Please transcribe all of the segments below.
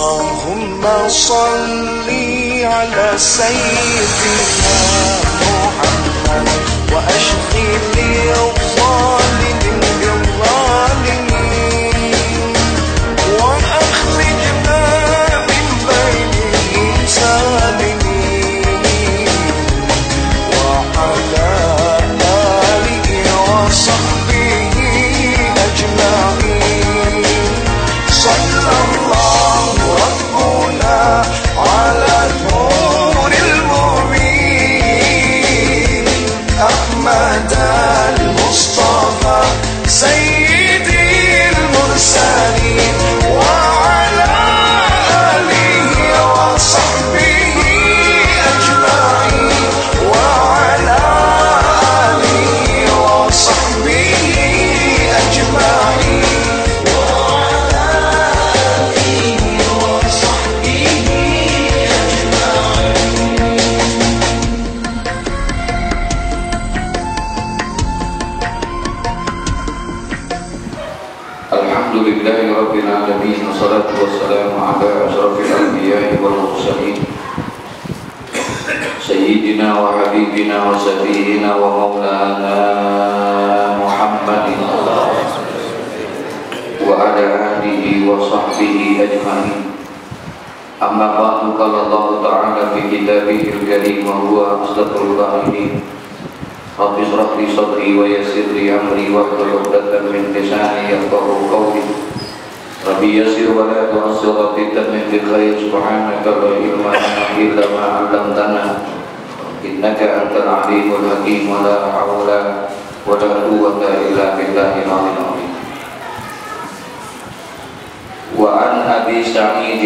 اللهم صل على سيدنا محمد وأشغل الظالمين بالظالمين وأخرجنا من بينهم سالمين وعلى آله وصحبه أجمعين صلى الله ربنا على نور المبين أحمد المصطفى سيد المرسلين وعلى آله وصحبه أجمعين وعلى آله وصحبه أجمعين وعلى آله وصحبه أجمعين. Alhamdulillahi Rabbil Alamin, wassalatu wassalamu ala asyrafil anbiya'i wal mursalin Sayyidina wa habibina wa syafi'ina wa maulana Muhammadin wa ala alihi wa sahbihi ajma'in. Amma ba'du, qala Allah ta'ala fi kitabihil karim wa huwa asdaqul qa'ilin. Rabbi shrah li sadri wa yassir li amri wahlul 'uqdatan min lisani yafqahu qawli. Rabbi yassir wa la tu'assir qatan min khair. Subhanaka la ilma lana illa ma 'allamtana. Innaka antal 'alimul hakim wa la hawla wa la quwwata illa billahil 'aliyyil 'azhim. Wa an Abi Sa'id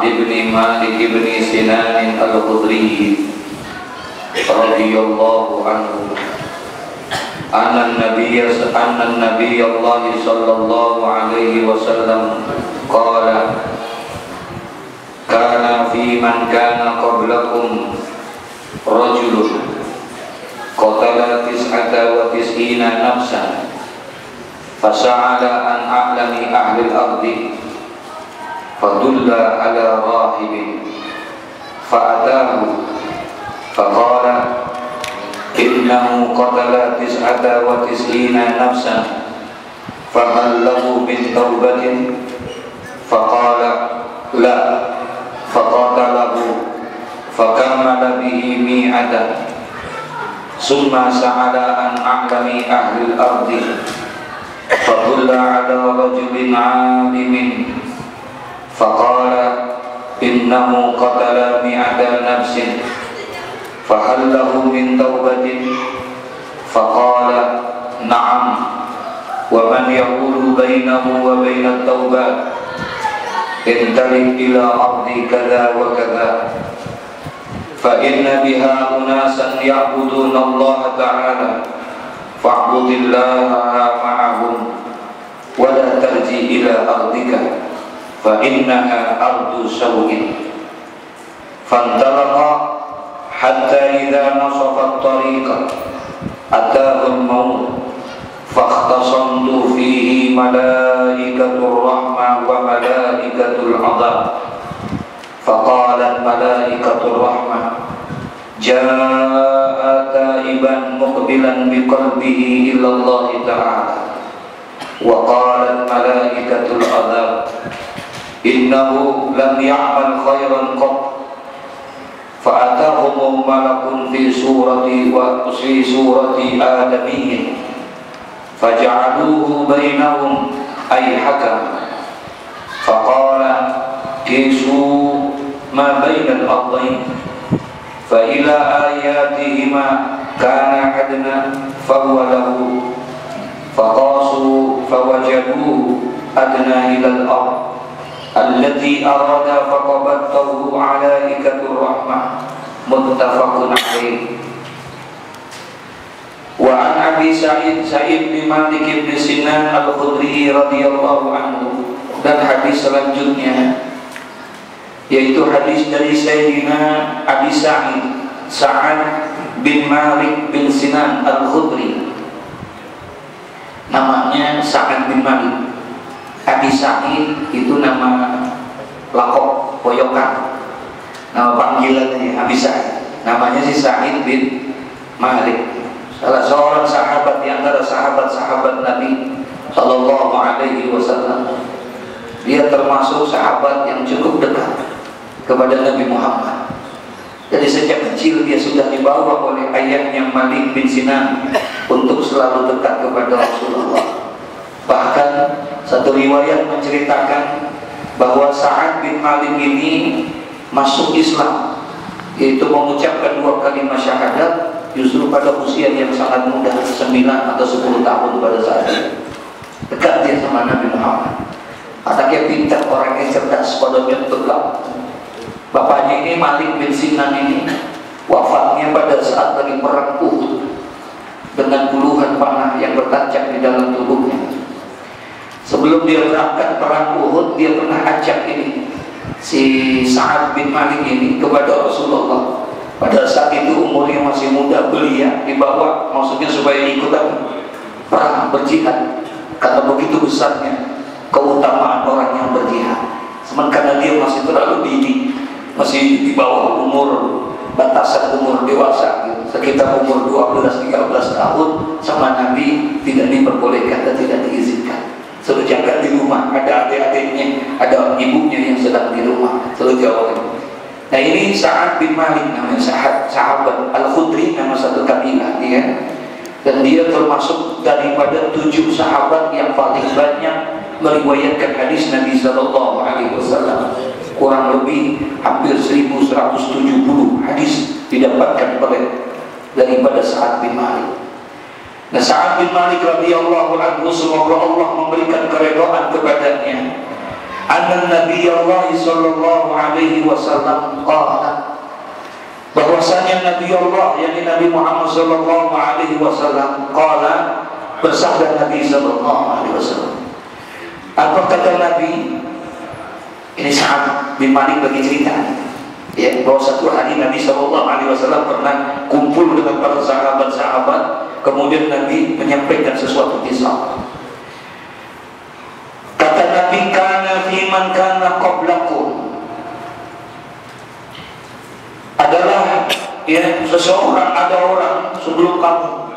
bin Malik bin Sinan al-Khudri radhiyallahu anhu anna an-nabiy Allah sallallahu alaihi wasallam qala kana fi man kana qablakum rajulun qatala 99 nafsan fasa'ala an a'lami ahli al-ardi fadulla ala rahibin fa'atahu faqala innahu qatala 99 nafsan fahal lahu min taubatin faqala la faqatalahu fakammala bihi mi'atan summa sa'ala an a'lami ahli al-ardi fadulla ala rajulin 'alimin faqala innahu qatala 100 nafsin fahal lahu min taubatin faqala na'am wa man yaqulu bainahu wa bainat taubah intalib ila abdi kada wa kada fa inna biha unasan ya'budun Allah ta'ala fa'budillaha ma'ahum wa la tarji ila ardika فإنها أرض سوء فانطلق حتى إذا نصف الطريق أتاه الموت فاختصمت فيه ملائكة الرحمة وملائكة العذاب فقالت ملائكة الرحمة جاء تائبا مقبلا بقلبه إلى الله تعالى وقالت ملائكة العذاب innahu lam ya'mal khairan qat fa'atahum malakun fi surati wa fi surati adamiyyin faja'aluhu bainahum ay hakam faqala kisu ma bainal ardayn fa ila ayatihima kana adna fahuwa lahu faqasu fawajaduhu adna ilal ardh الذي أراد فقبضته ملائكة الرحمة متفق عليه. وعن أبي سعيد bin Malik bin Sinan al-Khudri radhiyallahu anhu. Dan hadis selanjutnya yaitu hadis dari Sayyidina Abi Sa'id bin Malik bin Sinan al-Khudri, namanya Sa'id bin Malik. Abi Sa'id itu nama lakop, pojokan, nama panggilannya Abi Sa'id. Namanya si Sa'id bin Malik, salah seorang sahabat di antara sahabat-sahabat Nabi Shallallahu Alaihi Wasallam. Dia termasuk sahabat yang cukup dekat kepada Nabi Muhammad. Jadi sejak kecil dia sudah dibawa oleh ayahnya Malik bin Sinan untuk selalu dekat kepada Rasulullah. Bahkan satu riwayat menceritakan bahwa Sa'ad bin Malik ini masuk Islam, yaitu mengucapkan 2 kalimat syahadat justru pada usia yang sangat muda, 9 atau 10 tahun pada saat itu. Dekat dia sama Nabi Muhammad. Anaknya pintar, orangnya cerdas, kodoknya tegak. Bapaknya ini Malik bin Sinan ini wafatnya pada saat lagi perang Uhud dengan puluhan panah yang bertancap di dalam tubuhnya. Sebelum dia berangkat perang Uhud, dia pernah ajak ini si Sa'ad bin Malik ini kepada Rasulullah. Pada saat itu umurnya masih muda, belia dibawa, maksudnya supaya ikutan perang berjihad karena begitu besarnya keutamaan orang yang berjihad. Sementara dia masih terlalu dini, masih di bawah umur, batasan umur dewasa gitu. Sekitar umur 12-13 tahun sama Nabi tidak diperbolehkan dan tidak diizinkan. Selalu jaga di rumah, ada adik-adiknya, ada ibunya yang sedang di rumah, selalu jawab. Nah ini Sa'ad bin Malik namanya, sahabat Al-Khudri, nama satu kabilah ya. Dan dia termasuk daripada 7 sahabat yang paling banyak meriwayatkan hadis Nabi Sallallahu Alaihi Wasallam. Kurang lebih hampir 1170 hadis didapatkan oleh daripada Sa'ad bin Malik. Nah, Sa'ad bin Malik radhiyallahu anhu, semoga Allah memberikan keridhaan kepadanya. An-Nabi Allah sallallahu alaihi wasallam qala, bahwasanya Nabi Allah yakni Nabi Muhammad sallallahu alaihi wasallam qala, bersabda Nabi sallallahu alaihi wasallam. Apa kata Nabi? Ini Sa'ad bin Malik bagi cerita. Ya, bahwa satu hari Nabi sallallahu alaihi wasallam pernah kumpul dengan para sahabat-sahabat. Kemudian Nabi menyampaikan sesuatu kisah. Kata Nabi, kana fi man kana qablakum, adalah ya seseorang, ada orang sebelum kamu,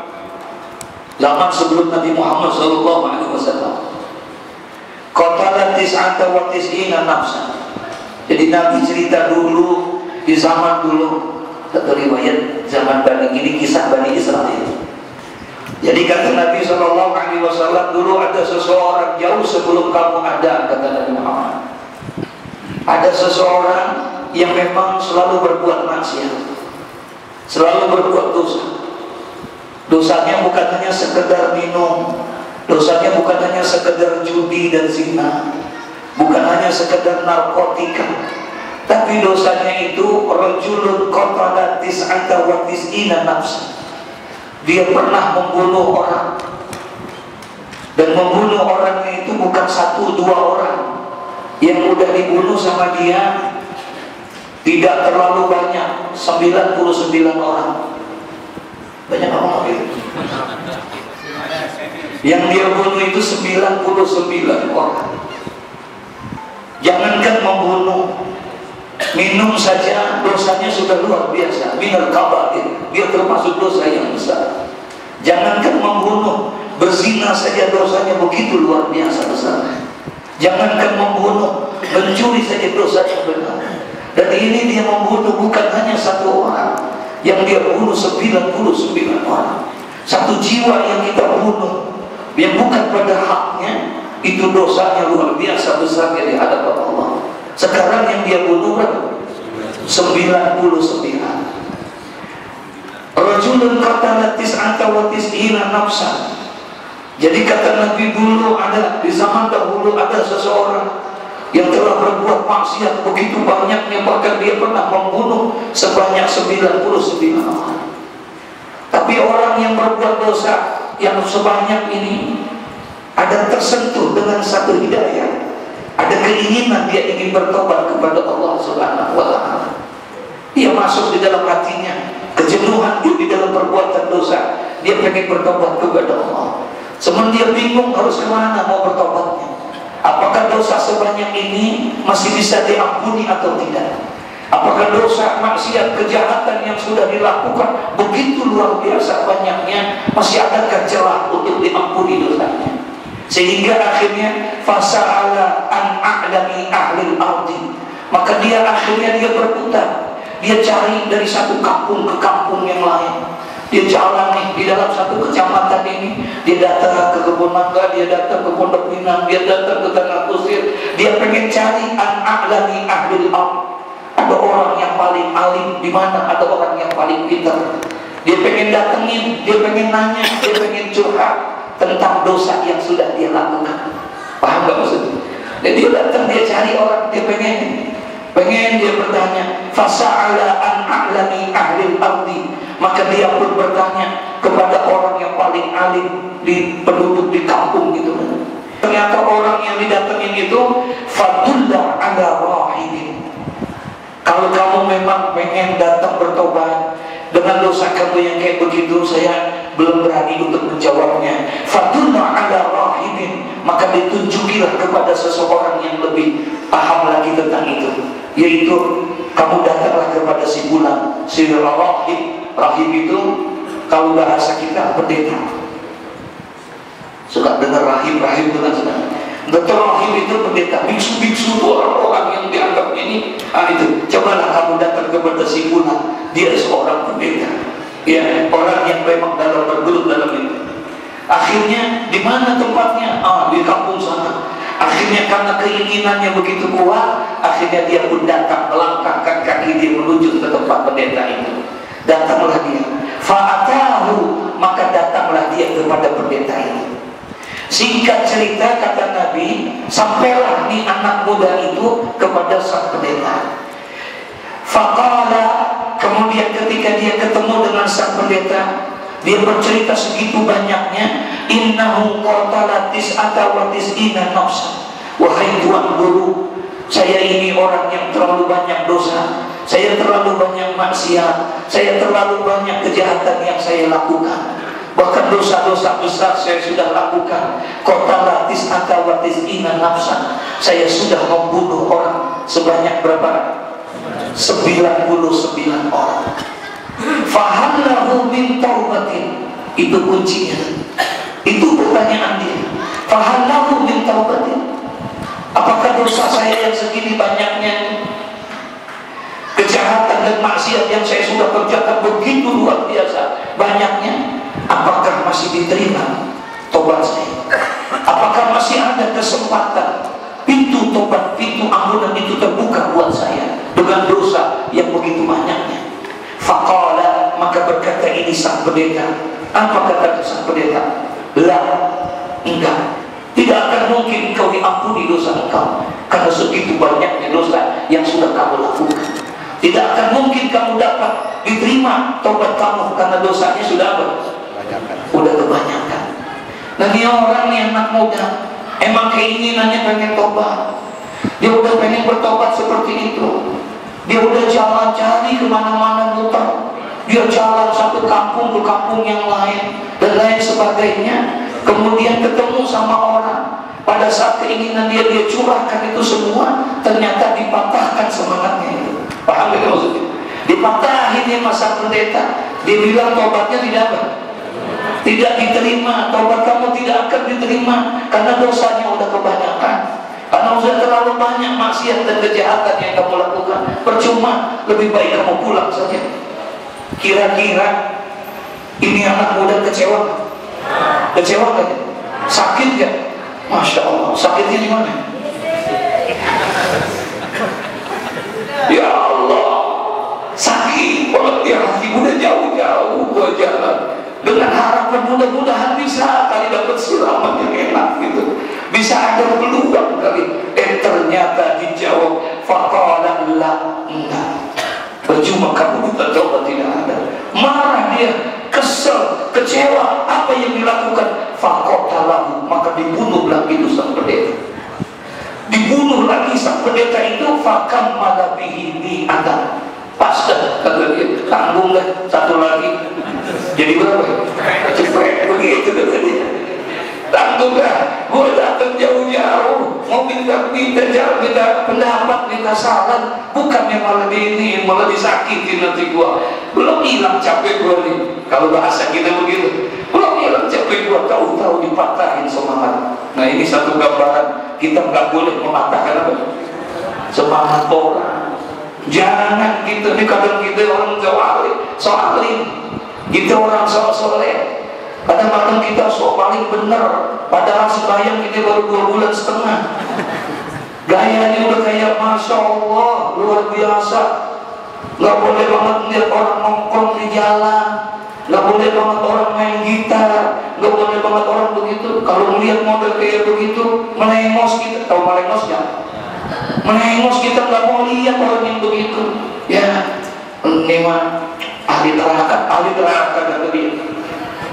zaman sebelum Nabi Muhammad sallallahu alaihi wasallam. Qatalat tis'ata wa tis'ina nafsan. Jadi Nabi cerita dulu di zaman dulu, satu riwayat zaman Bani, ini kisah Bani Israil. Jadi kata Nabi Shallallahu Alaihi Wasallam, dulu ada seseorang jauh sebelum kamu ada, kata Nabi Muhammad. Ada seseorang yang memang selalu berbuat maksiat, selalu berbuat dosa. Dosanya bukan hanya sekedar minum, dosanya bukan hanya sekedar judi dan zina, bukan hanya sekedar narkotika, tapi dosanya itu rajulun qatala tis'ata wa tis'ina nafsan. Dia pernah membunuh orang, dan membunuh orangnya itu bukan 1-2 orang yang udah dibunuh sama dia, tidak terlalu banyak, 99 orang. Banyak orang itu yang dia bunuh itu 99 orang. Jangankan membunuh, minum saja dosanya sudah luar biasa, minal kabair, dia termasuk dosa yang besar. Jangankan membunuh, berzina saja dosanya begitu luar biasa besar. Jangankan membunuh, mencuri saja dosa yang benar. Dan ini dia membunuh bukan hanya 1 orang, yang dia bunuh 99 orang. 1 jiwa yang kita bunuh yang bukan pada haknya, itu dosanya luar biasa besar di hadapan Allah. Sekarang yang dia bunuh 99. Rajulun qatala tis'ata wa tis'ina nafsan. Jadi kata Nabi dulu ada, di zaman dahulu ada seseorang yang telah berbuat maksiat begitu banyaknya, bahkan dia pernah membunuh sebanyak 99 orang. Tapi orang yang berbuat dosa yang sebanyak ini ada tersentuh dengan satu hidayah, ada keinginan dia ingin bertobat kepada Allah Subhanahu wa Ta'ala. Dia masuk di dalam hatinya kejenuhan dia di dalam perbuatan dosa, dia pengen bertobat kepada Allah. Sementara dia bingung harus kemana mau bertobatnya. Apakah dosa sebanyak ini masih bisa diampuni atau tidak? Apakah dosa, maksiat, kejahatan yang sudah dilakukan begitu luar biasa banyaknya, masih adakah celah untuk diampuni dosanya? Sehingga akhirnya fasa'ala an a'lami ahlil ardi, maka dia akhirnya dia berputar, dia cari dari satu kampung ke kampung yang lain. Dia jalan nih di dalam satu kecamatan ini, dia datang ke Kebun Mangga, dia datang ke Pondok Pinang, dia datang ke Tanah Kusir. Dia pengen cari an-a'lami ahlil ard, ada orang yang paling alim di mana, ada orang yang paling pintar. Dia pengen datengin, dia pengen nanya, dia pengen curhat tentang dosa yang sudah dia lakukan. Paham gak maksudnya? Dan dia datang, dia cari orang, dia pengen dia bertanya. Fasa'ala an-a'lami ahlil ardi, maka dia pun bertanya kepada orang yang paling alim di penduduk di kampung gitu. Ternyata orang yang didatengin itu fadullah ala rahim. Kalau kamu memang pengen datang bertobat dengan dosa kamu yang kayak begitu, saya belum berani untuk menjawabnya. Fadullah ala rahim, maka ditunjukilah kepada seseorang yang lebih paham lagi tentang itu, yaitu kamu datanglah kepada si bulan, si rahim. Rahim itu kalau bahasa kita pendeta. Suka dengar rahim itu kan sudah. Betul, rahim itu pendeta, biksu-biksu orang-orang yang dianggap ini. Ah itu, cobalah kamu datang kepada si Fulan, dia seorang pendeta. Ya, orang yang memang dalam bergelut dalam itu. Akhirnya di mana tempatnya? Ah, di kampung sana. Akhirnya karena keinginannya begitu kuat, akhirnya dia pun datang melangkahkan kaki dia menuju ke tempat pendeta itu. Datanglah dia, fa'atahu, maka datanglah dia kepada pendeta ini. Singkat cerita kata Nabi, sampailah nih anak muda itu kepada sang pendeta. Faqala, kemudian ketika dia ketemu dengan sang pendeta, dia bercerita segitu banyaknya, innahu qatala tis'ata wa tis'ina nafsan. Wahai tuan guru, saya ini orang yang terlalu banyak dosa, saya terlalu banyak maksiat, saya terlalu banyak kejahatan yang saya lakukan. Bahkan dosa-dosa besar saya sudah lakukan. Qatala tis'ata wa tis'ina nafsan, saya sudah membunuh orang sebanyak berapa? 99 orang. Fahallahu min taubatin, itu kuncinya. Itu pertanyaan dia. Fahallahu min taubatin, apakah dosa saya yang segini banyaknya, kejahatan dan maksiat yang saya sudah kerjakan begitu luar biasa banyaknya, apakah masih diterima tobat saya? Apakah masih ada kesempatan pintu tobat, pintu ampunan itu terbuka buat saya dengan dosa yang begitu banyaknya? Faqala, maka berkata ini sang pendeta. Apa kata sang pendeta? La, enggak. Tidak akan mungkin kau diampuni dosa engkau, karena segitu banyaknya dosa yang sudah kamu lakukan. Tidak akan mungkin kamu dapat diterima tobat kamu, karena dosanya sudah apa? Sudah kebanyakan. Nah, dia orang nih anak muda, emang keinginannya pengen tobat. Dia udah pengen bertobat seperti itu. Dia udah jalan cari kemana-mana muter. Dia jalan satu kampung ke kampung yang lain dan lain sebagainya. Kemudian ketemu sama orang, pada saat keinginan dia curahkan itu semua, ternyata dipatahkan semangatnya itu. Paham gak maksudnya? Dipatahin ya masa pendeta, dia bilang tobatnya tidak apa? Tidak diterima, tobat kamu tidak akan diterima karena dosanya udah kebanyakan. Karena sudah terlalu banyak maksiat dan kejahatan yang kamu lakukan, percuma, lebih baik kamu pulang saja. Kira-kira ini anak muda kecewa. Kecewa gak? Sakit gak? Masya Allah, sakitnya di mana? Ya Allah, sakit banget ya, hati muda jauh-jauh gua jalan dengan harapan mudah-mudahan bisa kali dapat siraman yang enak gitu, bisa ada peluang kali. Ternyata dijawab faqala la, enggak, percuma kamu minta jawaban tidak ada. Marah dia, kesel, kecewa, apa yang dilakukan? Faqatalahu, maka dibunuh lagi itu sang pendeta. Dibunuh lagi sang pendeta itu, fakam malabihi ni ada. Pas dah, kata dia, tanggung dah, satu lagi. Jadi berapa? Cepet begitu kata dia. Tanggung dah, gua datang jauh-jauh. mau minta pendapat, minta saran, bukan yang malah ini, malah disakiti nanti gua. Belum hilang capek gua nih, kalau bahasa kita begitu. Belum hilang capek gua, tahu-tahu dipatahin semangat. Nah ini satu gambaran, kita nggak boleh mematahkan apa? Semangat orang. Jangan kita nih, kadang kita orang soalin, kita orang soleh. Kadang-kadang kita sok paling benar, padahal sebayang kita baru 2,5 bulan. Gayanya udah kayak masya Allah, luar biasa. Gak boleh banget ngeliat orang nongkrong di jalan, gak boleh banget orang main gitar, gak boleh banget orang begitu. Kalau melihat model kayak begitu, melengos kita. Tahu melengos ya? Melengos kita, gak mau lihat orang yang begitu. Ya, ini mah ahli neraka kata dia.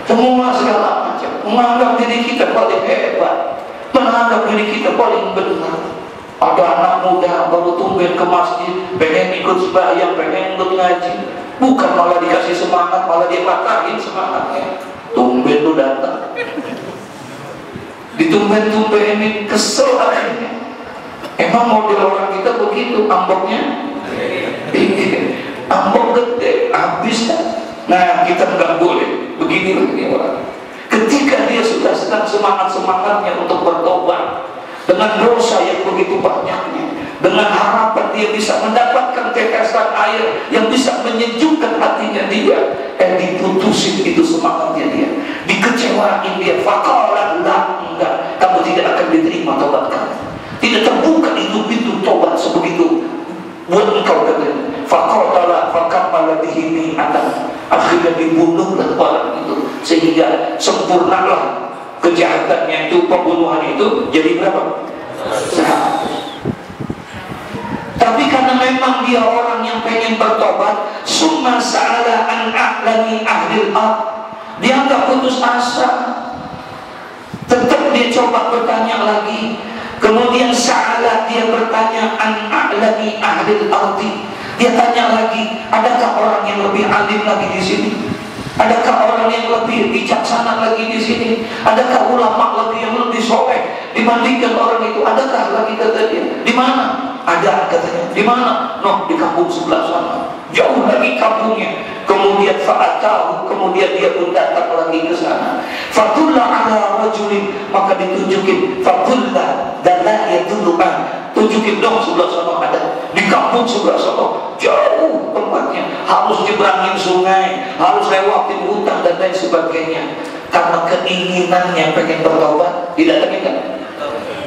Semua segala macam menganggap diri kita paling hebat, menganggap diri kita paling benar. Ada anak muda baru tumben ke masjid, pengen ikut sembahyang, pengen ikut ngaji, bukan malah dikasih semangat, malah dia patahin semangatnya. Tumben tuh datang, ditumben-tumbenin, kesel akhirnya. Emang model orang kita begitu, amboknya ambok gede, habisnya. Nah kita nggak boleh begini lagi orang. Ketika dia sudah sedang semangat-semangatnya untuk bertobat dengan dosa yang begitu banyaknya, dengan harapan dia bisa mendapatkan tetesan air yang bisa menyejukkan hatinya dia, dan diputusin itu semangatnya dia, dikecewain dia. Faqala la, enggak, kamu tidak akan diterima tobat kamu. Tidak terbuka itu pintu tobat sebegitu buat engkau dengan Faqala faqala bihimi adam. Akhirnya dibunuhlah orang itu, sehingga sempurnalah kejahatannya itu, pembunuhan itu jadi berapa? Nah, tapi karena memang dia orang yang pengen bertobat, summa sa'ala an a'lani ahlil ab, dia nggak putus asa, tetap dia coba bertanya lagi. Kemudian sa'ala, dia bertanya an a'lani ahlil ardi. Dia tanya lagi, adakah orang yang lebih alim lagi di sini? Adakah orang yang lebih bijaksana lagi di sini? Adakah ulama lagi yang lebih soleh dibandingkan orang itu? Adakah lagi, kata dia? Di mana? Ada, katanya. Di mana? No, di kampung sebelah sana. Jauh lagi kampungnya. Kemudian fa'atahu, kemudian dia pun datang lagi ke sana. Fa'tullah ala rajulin, maka ditunjukin. Fa'tullah dan la yadullu'an, tunjukin dong sebelah sana ada. Di kampung sebelah sana, jauh tempatnya, harus nyebrangin sungai, harus lewatin hutan dan lain sebagainya. Karena keinginannya pengen bertobat, didatengin kan?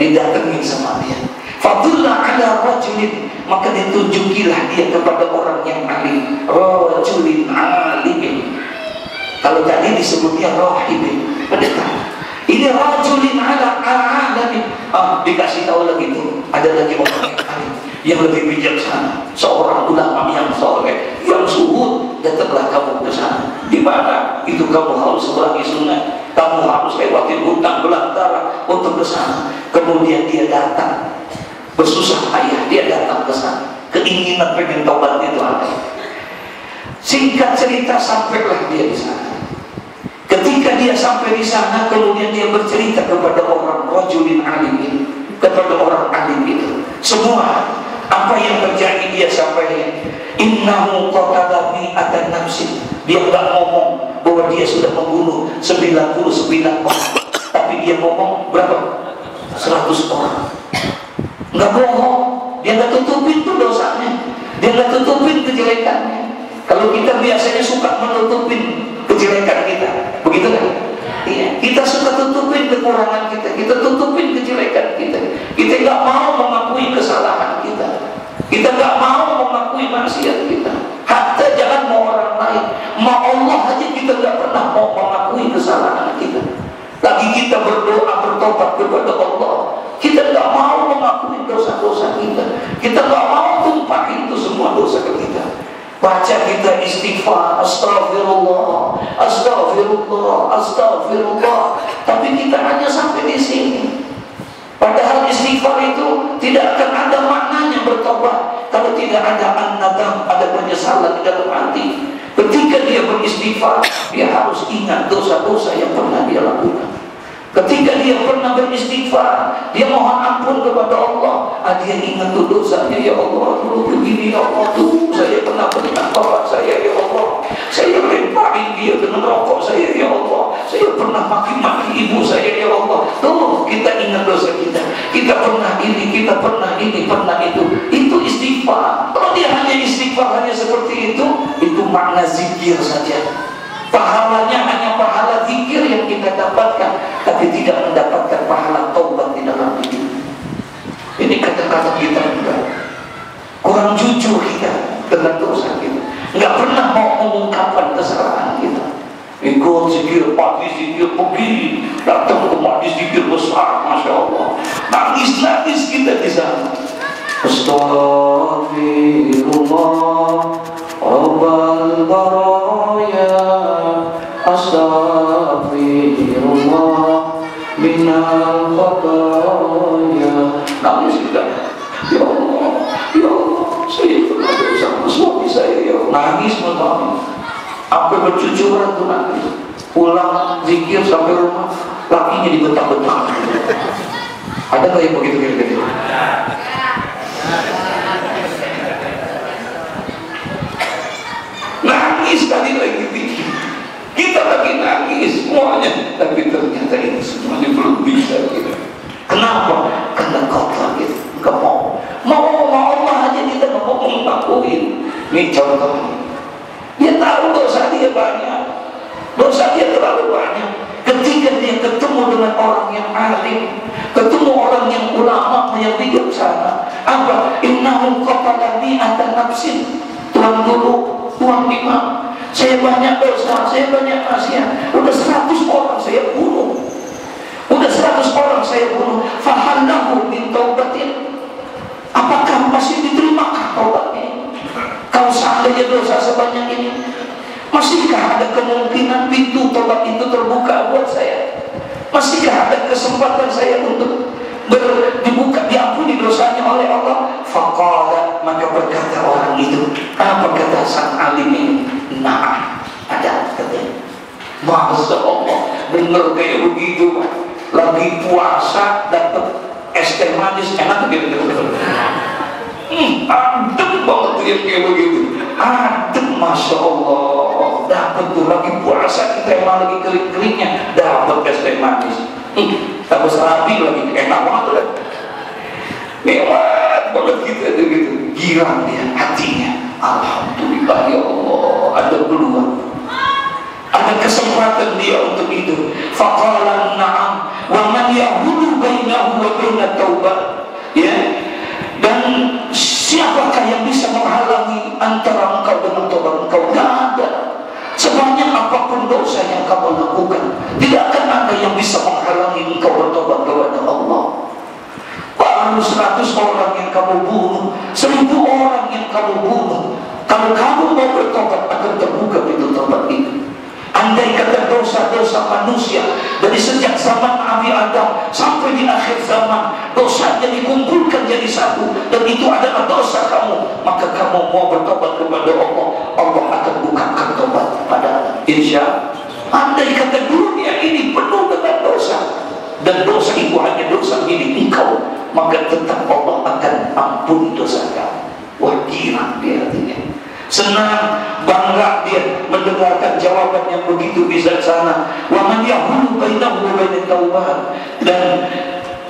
Didatengin sama dia. Fadullah ala rajulin, maka ditunjukilah dia kepada orang yang alim. Rajulin alim. Kalau tadi disebutnya rahibin, pendeta. Ini rajulin ala a'lami. Dikasih tahu lagi tuh, ada lagi orang yang alim, yang lebih bijaksana, seorang ulama yang soleh, yang suhud. Datanglah kamu ke sana. Di mana? Itu kamu harus seberangi sungai, kamu harus lewatin hutan belantara untuk ke sana. Kemudian dia datang bersusah payah, dia datang ke sana. Keinginan pengen tobat itu ada. Singkat cerita, sampailah dia di sana. Ketika dia sampai di sana, kemudian dia bercerita kepada orang rajulin alim ini, kepada orang alim itu, semua apa yang terjadi dia sampaikan. Innahu qatala mi'atan nafsin. Dia enggak ngomong bahwa dia sudah membunuh 99 orang, tapi dia ngomong berapa? 100 orang. Enggak bohong, dia enggak tutupin tuh dosanya, dia enggak tutupin kejelekannya. Kalau kita biasanya suka menutupin kejelekan kita, begitu kan? Iya. Kita suka tutupin kekurangan kita, kita tutupin kejelekan kita. Kita nggak mau mengakui kesalahan kita, kita nggak mau mengakui maksiat kita. Hatta jangan mau orang lain, mau Allah aja kita nggak pernah mau mengakui kesalahan kita. Lagi kita berdoa bertobat kepada Allah, kita nggak mau mengakui dosa-dosa kita, kita nggak mau tumpahin itu semua dosa ke kita. Baca kita istighfar, astagfirullah, astagfirullah, astagfirullah, tapi kita hanya sampai di sini. Padahal istighfar itu tidak akan ada maknanya bertobat kalau tidak ada an-nadam, ada penyesalan di dalam hati. Ketika dia beristighfar, dia harus ingat dosa-dosa yang pernah dia lakukan. Ketika dia pernah beristighfar, dia mohon ampun kepada Allah. Dia ingat tuh dosanya, ya Allah, dulu begini ya Allah, tuh saya pernah bertangkapan saya ya Allah. Saya lemparin dia dengan rokok saya ya Allah. Saya pernah maki-maki ibu saya ya Allah. Tuh kita ingat dosa kita. Kita pernah ini, pernah itu. Itu istighfar. Kalau dia hanya istighfar hanya seperti itu makna zikir saja. Pahalanya hanya pahala zikir yang kita dapatkan, tapi tidak mendapatkan pahala taubat di dalam hidup. Ini kata-kata kita juga kurang jujur kita dengan dosa kita. Nggak pernah mau mengungkapkan kesalahan kita. Ikut zikir pagi, zikir pagi, datang ke majlis zikir besar, masya Allah. Nangis-nangis kita di sana. Astaghfirullah, Rabbal baraya. Astaghfirullah minal khataya. Nangis kita, ya Allah, ya Allah, saya pernah bersama suami saya, ya Allah. Nangis mentah, sampai bercucuran tuh nangis. Pulang zikir sampai rumah, lakinya dibentak-bentak. Ada nggak yang begitu kira-kira? Nangis tadi lagi zikir. Kita lagi nangis semuanya, tapi ternyata ini semuanya belum bisa kita. Kenapa? Karena kotor kita, nggak mau. Mau Allah aja kita nggak mau mengakui. Ini contoh. Dia tahu dosa dia banyak, dosa dia terlalu banyak. Ketika dia ketemu dengan orang yang alim, ketemu orang yang ulama yang hidup sana, apa? Innahum qatalani atan nafsin. Tuan guru, tuan imam. Saya banyak dosa, saya banyak maksiat. Udah 100 orang saya bunuh. Udah 100 orang saya bunuh. Fahallahu min taubatin. Apakah masih diterimaka taubatnya? Kalau seandainya dosa sebanyak ini, masihkah ada kemungkinan pintu taubat itu terbuka buat saya? Masihkah ada kesempatan saya untuk dibuka, diampuni dosanya oleh Allah? Faqala, maka berkata orang itu, apa kata sang alim ini? Nah, ada katanya. Masya Allah, bener kayak begitu. Lagi puasa dapat es teh manis enak gitu. Adem banget yang kayak begitu. Adem, masya Allah. Dapat tuh lagi puasa kita emang lagi kering-keringnya, dapat es teh manis. Tambah serabi lagi enak banget lah. Mewah banget gitu. Girang dia hatinya. Alhamdulillah ya Allah, ada peluang, ada kesempatan dia untuk itu. Faqala na'am wa man yahulu bainahu wa bainat taubah. Ya, dan siapakah yang bisa menghalangi antara engkau dengan taubat engkau? Tidak ada. Sebanyak apapun dosa yang kamu lakukan, tidak akan ada yang bisa menghalangi engkau bertobat kepada Allah. Kalau 100 orang yang kamu bunuh, 1000 orang yang kamu bunuh, kalau kamu mau bertobat akan terbuka pintu tobat itu. Andai kata dosa-dosa manusia dari sejak zaman Nabi Adam sampai di akhir zaman, dosanya dikumpulkan jadi satu, dan itu adalah dosa kamu, maka kamu mau bertobat kepada Allah, Allah akan bukakan tobat pada insya. Andai kata dunia ini penuh dengan dosa, dan dosa itu hanya dosa milik engkau, maka tetap Allah akan ampuni dosa kamu. Wah, gila dia artinya. Senang, bangga dia mendengarkan jawaban yang begitu bijaksana. Wa man yahulu bainahu wa bainat taubah. Dan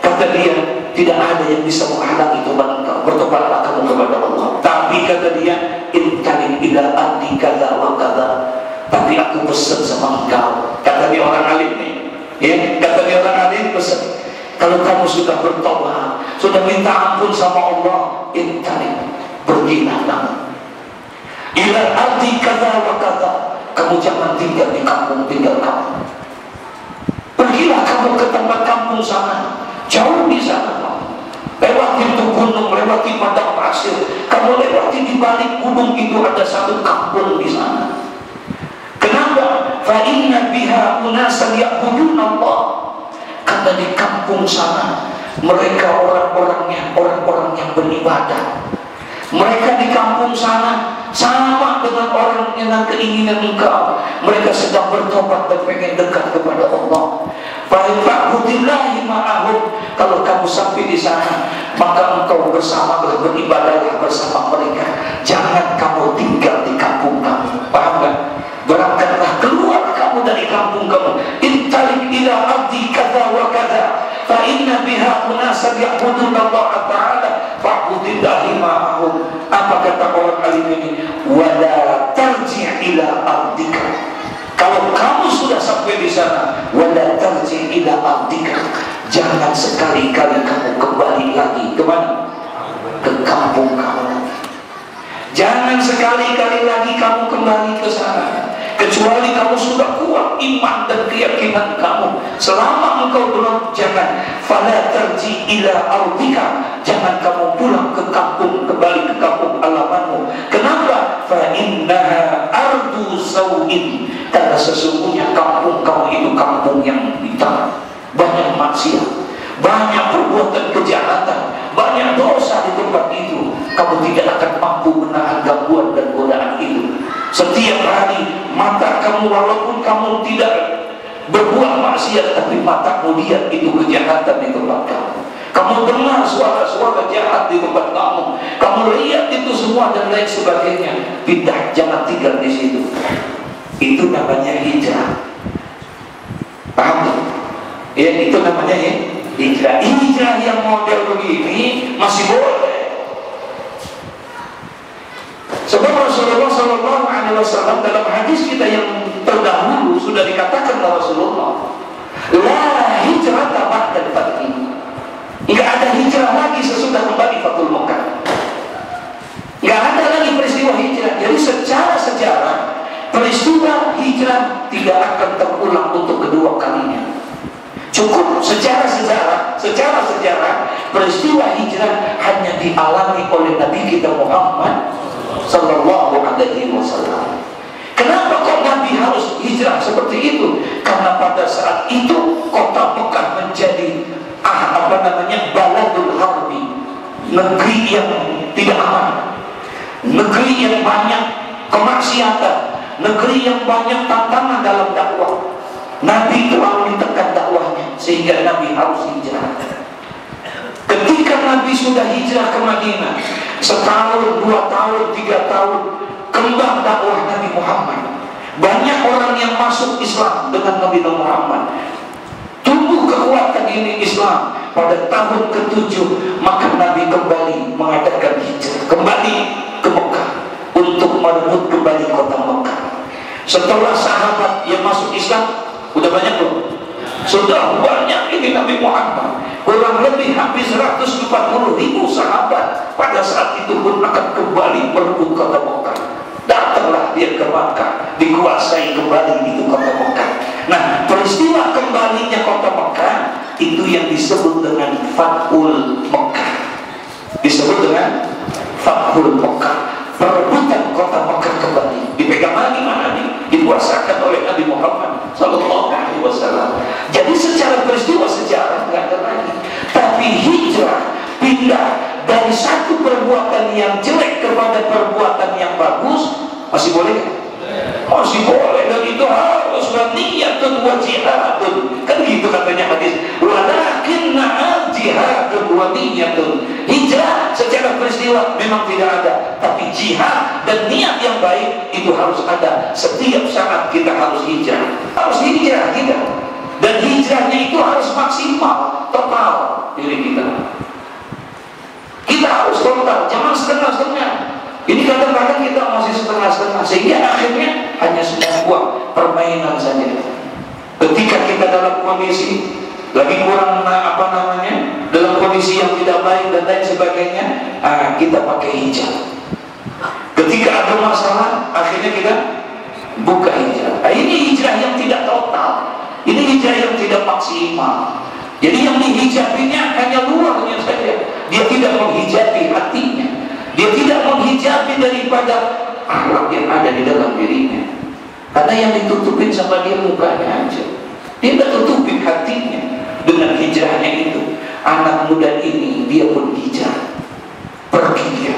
kata dia, tidak ada yang bisa menghalangi tobat engkau. Bertobatlah kamu kepada Allah. Tapi kata dia, intanin ila abdi kaza wa kaza. Tapi aku pesan sama engkau. Kata dia orang alim nih. Ya, kata dia orang alim pesan, kalau kamu sudah bertobat, sudah minta ampun sama Allah, intari, pergilah kamu. Ila arti kata wa kata, kamu jangan tinggal di kampung, tinggal kamu. Pergilah kamu ke tempat kampung sana, jauh di sana. Lewati itu gunung, lewati padang pasir, kamu lewati di balik gunung itu ada satu kampung di sana. Kenapa? Fa inna biha unasan ya'budun Allah. Kata di kampung sana, mereka orang-orang yang beribadah. Mereka di kampung sana sama dengan orang yang keinginan engkau. Mereka sedang bertobat dan pengen dekat kepada Allah. Kalau kamu sampai di sana, maka engkau bersama beribadah bersama mereka. Jangan kamu tinggal di kampung kamu. Paham gak? Berangkatlah keluar kamu dari kampung kamu. Intalik ila abdi kada wa kada, fa inna biha munasab ya'budun Allah Ta'ala, fa'budillahi ma'ahum. Apa kata orang alim ini? Wala tarji' ila abdika. Kalau kamu sudah sampai di sana, wala tarji' ila abdika, jangan sekali-kali kamu kembali lagi kemana? Ke kampung kamu. Jangan sekali-kali lagi kamu kembali ke sana, kecuali kamu sudah kuat iman dan keyakinan kamu. Selama engkau belum, jangan. Fala tarji ila ardika, jangan kamu pulang ke kampung, kembali ke kampung alamanmu. Kenapa? Fa innaha ardu sau'in, karena sesungguhnya kampung kamu itu kampung yang hitam. Banyak maksiat, banyak perbuatan kejahatan, banyak dosa di tempat itu. Kamu tidak akan mampu menahan gangguan dan godaan itu. Setiap hari mata kamu, walaupun kamu tidak berbuat maksiat, tapi matamu lihat itu kejahatan di tempat kamu. Kamu dengar suara-suara jahat di tempat kamu. Kamu lihat itu semua dan lain sebagainya. Pindah, jangan tinggal di situ. Itu namanya hijrah. Paham tak? Ya, itu namanya ya hijrah. Hijrah yang model begini masih boleh. Sebab Rasulullah SAW dalam hadis kita yang terdahulu sudah dikatakan oleh Rasulullah, la hijrata ba'dal fath. Enggak ada hijrah lagi sesudah kembali Fathul Makkah. Enggak ada lagi peristiwa hijrah. Jadi secara sejarah peristiwa hijrah tidak akan terulang untuk kedua kalinya. Cukup secara sejarah peristiwa hijrah hanya dialami oleh Nabi kita Muhammad Sallallahu Alaihi Wasallam. Kenapa kok Nabi harus hijrah seperti itu? Karena pada saat itu kota Mekah menjadi baladul harbi, negeri yang tidak aman, negeri yang banyak kemaksiatan, negeri yang banyak tantangan dalam dakwah. Nabi terlalu ditekan dakwahnya sehingga Nabi harus hijrah. Ketika Nabi sudah hijrah ke Madinah, setahun, 2 tahun, 3 tahun, kembang dakwah Nabi Muhammad. Banyak orang yang masuk Islam dengan Nabi Muhammad. Tumbuh kekuatan ini Islam. Pada tahun ke-7, maka Nabi kembali mengadakan hijrah, kembali ke Mekah untuk merebut kembali kota Mekah. Setelah sahabat yang masuk Islam sudah banyak loh. Sudah banyak ini Nabi Muhammad. Kurang lebih hampir 140.000 sahabat pada saat itu pun akan kembali merebut kota Mekah. Datanglah dia ke Mekah, dikuasai kembali itu kota Mekah. Nah, peristiwa kembalinya kota Mekah itu yang disebut dengan Fathul Mekah. Disebut dengan Fathul Mekah. Perebutan kota Mekah kembali. Dipegang lagi mana nih? Dikuasakan oleh Nabi Muhammad Sallallahu Alaihi Wasallam. Jadi secara peristiwa sejarah tidak ada lagi. Tapi hijrah, pindah dari satu perbuatan yang jelek kepada perbuatan yang bagus, masih boleh? Masih boleh. Dan itu harus niatun wa jihadun. Kan gitu katanya hadis. Walakinna jihadun wa niyatun. Hijrah secara peristiwa memang tidak ada, tapi jihad dan niat yang baik itu harus ada. Setiap saat kita harus hijrah. Harus hijrah kita. Dan hijrahnya itu harus maksimal, total diri kita. Kita harus total, jangan setengah-setengah. Ini kadang-kadang kita masih setengah-setengah, sehingga akhirnya hanya sebuah permainan saja. Ketika kita dalam kondisi lagi kurang dalam kondisi yang tidak baik dan lain sebagainya, kita pakai hijrah. Ketika ada masalah, akhirnya kita buka hijrah. Ini hijrah yang tidak total, ini hijrah yang tidak maksimal. Jadi yang dihijabinnya hanya luarnya saja, dia tidak menghijabi hatinya, dia tidak menghijabi daripada akhlak yang ada di dalam dirinya. Karena yang ditutupin sama dia mukanya aja, dia tidak tutupin hatinya. Dengan hijrahnya itu, anak muda ini dia pun hijrah. Pergi dia,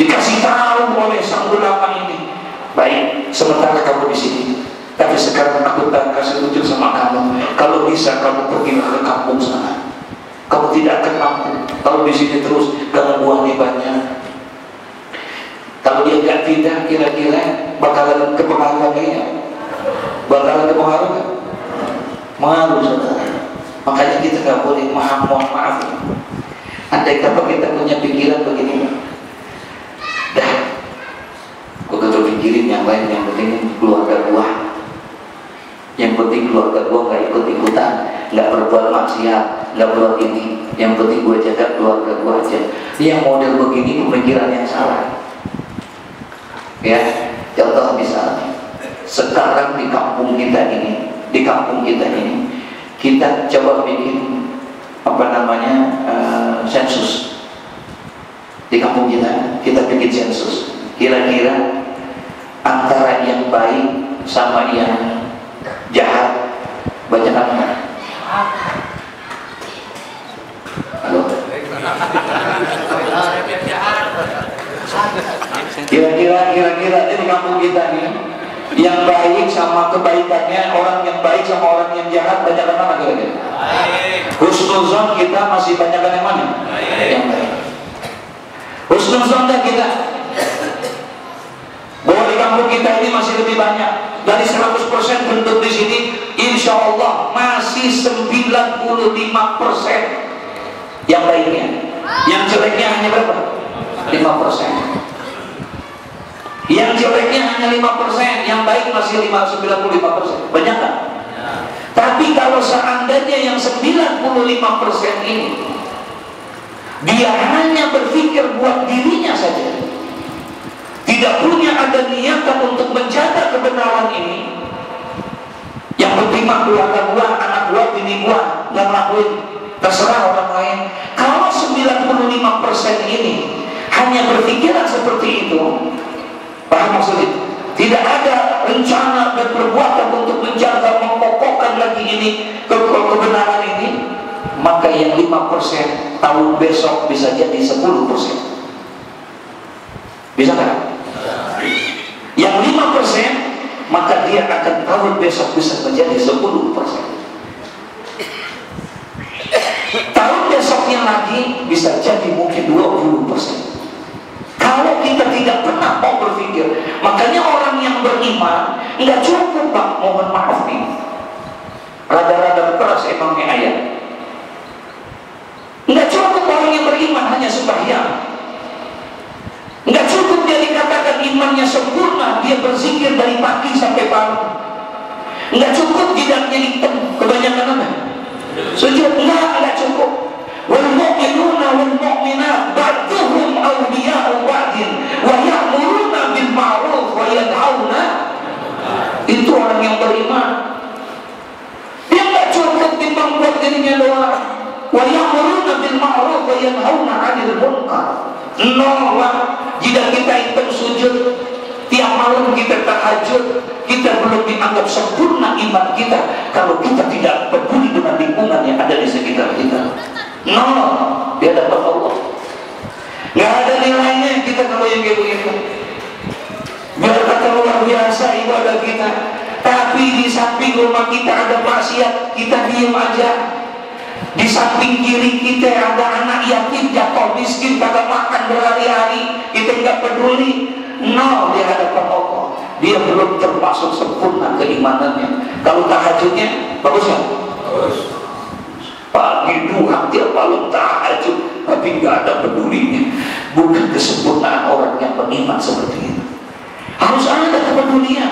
dikasih tahu oleh sang ulama ini, baik sementara kamu di sini, tapi sekarang aku tak kasih tunjuk sama kamu. Kalau kalau bisa kamu pergi ke kampung sana. Kamu tidak akan mampu kalau di sini terus karena buahnya banyak. Kalau dia nggak pindah, kira-kira bakalan kepengaruhan kayaknya. Bakalan kepengaruhan. Malu saudara. Makanya kita nggak boleh mohon maaf. Andai kata kita punya pikiran begini, dah, gue gak pikirin yang lain, yang penting keluarga gua. Yang penting keluarga gua gak ikut-ikutan, gak berbuat maksiat, gak berbuat ini. Yang penting gua jaga keluarga gua aja. Ini yang model begini pemikiran yang salah. Ya, contoh misalnya, sekarang di kampung kita ini, kita coba bikin sensus di kampung kita bikin sensus, kira-kira antara yang baik sama yang jahat bacakan mana? Halo? Kira-kira di kampung kita nih, yang baik sama kebaikannya, orang yang baik sama orang yang jahat bacakan mana kira-kira? Husnuzon kita masih banyak yang mana? Yang baik. Husnuzon kita bahwa di kampung kita ini masih lebih banyak dari 100% bentuk di sini, insya Allah masih 95% yang baiknya, yang jeleknya hanya berapa? 5%. Yang jeleknya hanya 5%, yang baik masih 95%. Banyak kan? Tapi kalau seandainya yang 95% ini dia hanya berpikir buat dirinya saja, tidak punya ada niatan untuk menjaga kebenaran ini, yang penting mah keluarga gua, anak gua, bini gua, yang lakuin terserah orang lain. Kalau 95% ini hanya berpikiran seperti itu, paham maksudnya? Tidak ada rencana dan perbuatan untuk menjaga, memokokkan lagi ini kebenaran ini, maka yang 5% tahun besok bisa jadi 10%. Bisa nggak? Yang 5% maka dia akan tahun besok bisa menjadi 10%. Tahun besoknya lagi bisa jadi mungkin 20%. Kalau kita tidak pernah mau berpikir, makanya orang yang beriman nggak cukup Pak, mohon maaf nih, rada-rada keras emangnya ayat. Nggak cukup orang yang beriman hanya sembahyang, nggak cukup dia dikatakan imannya sempurna, dia berzikir dari pagi sampai malam, nggak cukup jidatnya hitam, kebanyakan apa? Sujud, nggak cukup. Wal mu'minuna wal mu'minat ba'duhum awliya'u ba'din wa ya'muruna bil ma'ruf wa yad'auna. Itu orang yang beriman. Dia enggak cukup membuat dirinya doang. Wa ya'muruna bil ma'ruf wa yad'auna 'anil munkar. Nolak. Jika kita hitam sujud, tiap malam kita tahajud, kita belum dianggap sempurna iman kita kalau kita tidak peduli dengan lingkungan yang ada di sekitar kita. No, dia dapat Allah. Nggak ada nilainya kita kalau yang gitu. Biar kata luar biasa ibadah kita, tapi di samping rumah kita ada maksiat, kita diam aja. Di samping kiri kita ada anak yatim jatuh miskin, kagak makan berhari-hari, kita nggak peduli. No, dia hadapan Allah. Dia belum termasuk sempurna keimanannya. Kalau tahajudnya bagus nggak? Bagus. Pagi duha tiap malam tahajud, tapi nggak ada pedulinya. Bukan kesempurnaan orang yang beriman seperti itu. Harus ada kepedulian,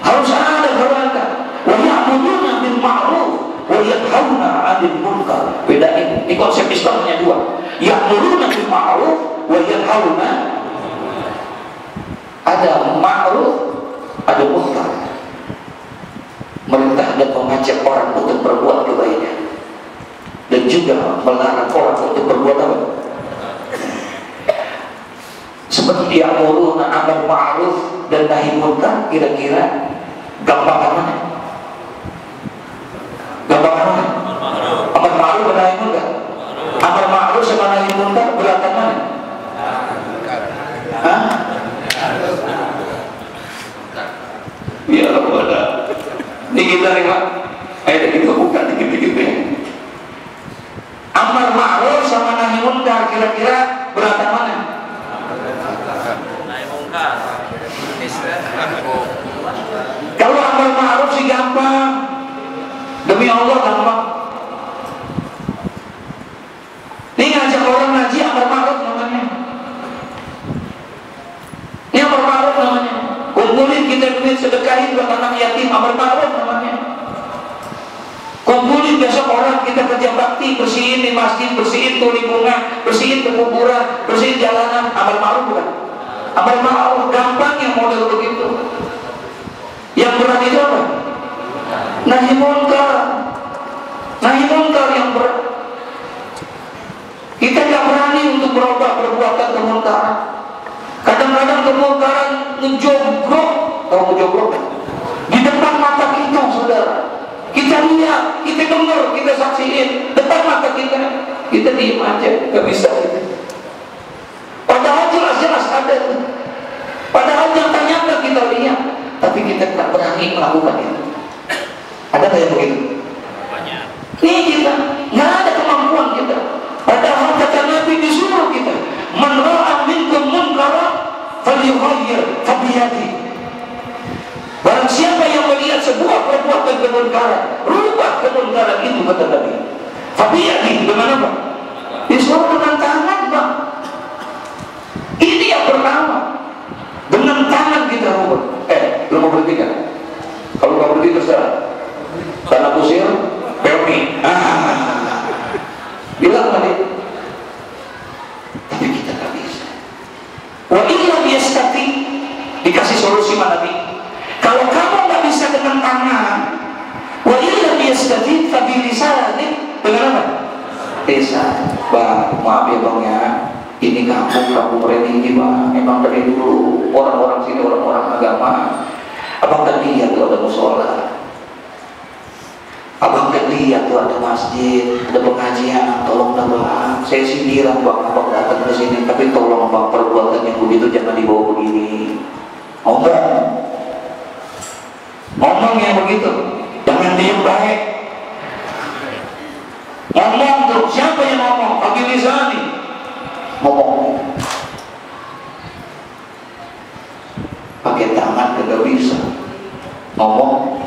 harus ada gerakan. Wa ya'muruna bil ma'ruf wa yanhauna 'anil munkar. Bedain. Ini konsep Islamnya dua. Ya'muruna bil ma'ruf wa yanhauna. Ada ma'ruf, ada munkar. Merintah dan mengajak orang untuk berbuat kebaikan, dan juga melarang orang untuk berbuat apa? Seperti ya'muruna amar ma'ruf dan nahi munkar, kira-kira gampangan mana? Gampangan mana? Amar ma'ruf dan nahi munkar. Amar ma'ruf sama nahi munkar berlatar mana? Hah? Ya Allah. Ini kita lihat. Kita bukan duit sedekahin buat anak yatim, amar ma'ruf namanya. Kumpulin besok orang, kita kerja bakti, bersihin di masjid, bersihin tuh lingkungan, bersihin kuburan, bersihin jalanan, amar ma'ruf bukan? Amar ma'ruf gampang yang model begitu. Yang berat itu apa? Nahi munkar. Nahi munkar yang berat. Kita gak berani untuk berubah perbuatan kemunkaran. Kadang-kadang kemunkaran ngejogrok, kalau ngejogrok di depan mata kita, saudara. Kita lihat, kita dengar, kita saksiin depan mata kita, kita diem aja, gak bisa kita. Padahal jelas-jelas ada, padahal nyata-nyata kita lihat, tapi kita tidak berani melakukan itu. Ada tak yang begitu? Banyak. Ini kita, nggak ada kemampuan kita. Padahal kata Nabi disuruh kita, man ra'a minkum munkaran falyughayyir fabiyadihi. Barang siapa yang melihat sebuah perbuatan kemunkaran, rubah kemunkaran itu kata Nabi. Fabiyadi, bagaimana Pak? Disuruh dengan tangan Pak. Ini yang pertama, dengan tangan kita rubah. Lu mau berhenti kan? Kalau nggak berhenti terserah. Tanah kusir, bermi. Bilang tadi. Tapi kita nggak bisa. Wa illa biastati, dikasih solusi sama Nabi. Kalau kamu nggak bisa dengan tangan, wa illa biastati fabilisani, dengan apa? Lisan. Bang, maaf ya bang ya, ini kampung religi bang, memang dari dulu orang-orang sini orang-orang agama. Abang kan lihat tuh ada musola, abang kan lihat tuh ada masjid, ada pengajian. Tolong abang, saya sindiran bang, abang datang ke sini, tapi tolong abang perbuatan yang begitu jangan dibawa begini. Ngomong yang begitu, jangan diem baik. Ngomong tuh, siapa yang ngomong? Bagi lisani, ngomong pakai tangan tidak bisa, ngomong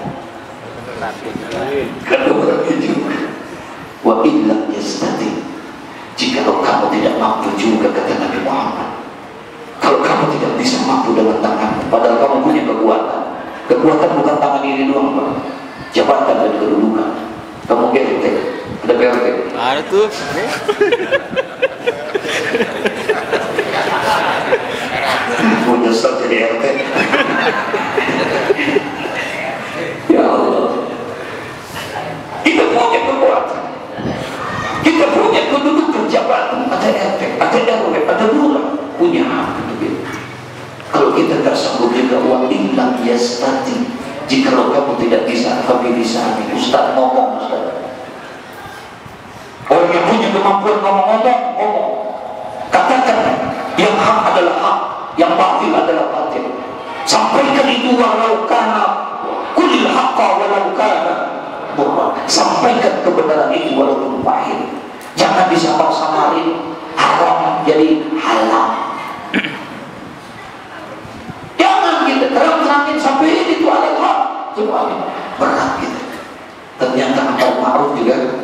kalau berani juga. Wa illa yastati, jikalau kamu tidak mampu juga kata Nabi Muhammad, kalau kamu tidak bisa mampu dengan tangan, padahal kamu punya kekuatan. Kekuatan bukan tangan ini doang Pak, jabatan dan kedudukan. Kamu GRT, ada PRT ada tuh. Mau nyesel jadi RT. Ya Allah, kita punya kekuatan, kita punya kedudukan, jabatan, ada RT, ada RW, ada lurah, punya apa begitu. Kalau kita tak sanggup juga, wa illa yastati, jikalau kamu tidak bisa, kami bisa. Ustaz ngomong, Ustaz. Orang yang punya kemampuan ngomong, katakan yang hak adalah hak, yang batil adalah batil. Sampaikan itu walau kana qulil haqqa walau kana burra. Sampaikan kebenaran itu walaupun pahit. Jangan disamar-samarin haram jadi halal. Terang sakit sampai ini tuh ada hak semuanya berat gitu. Ternyata amar ma'ruf juga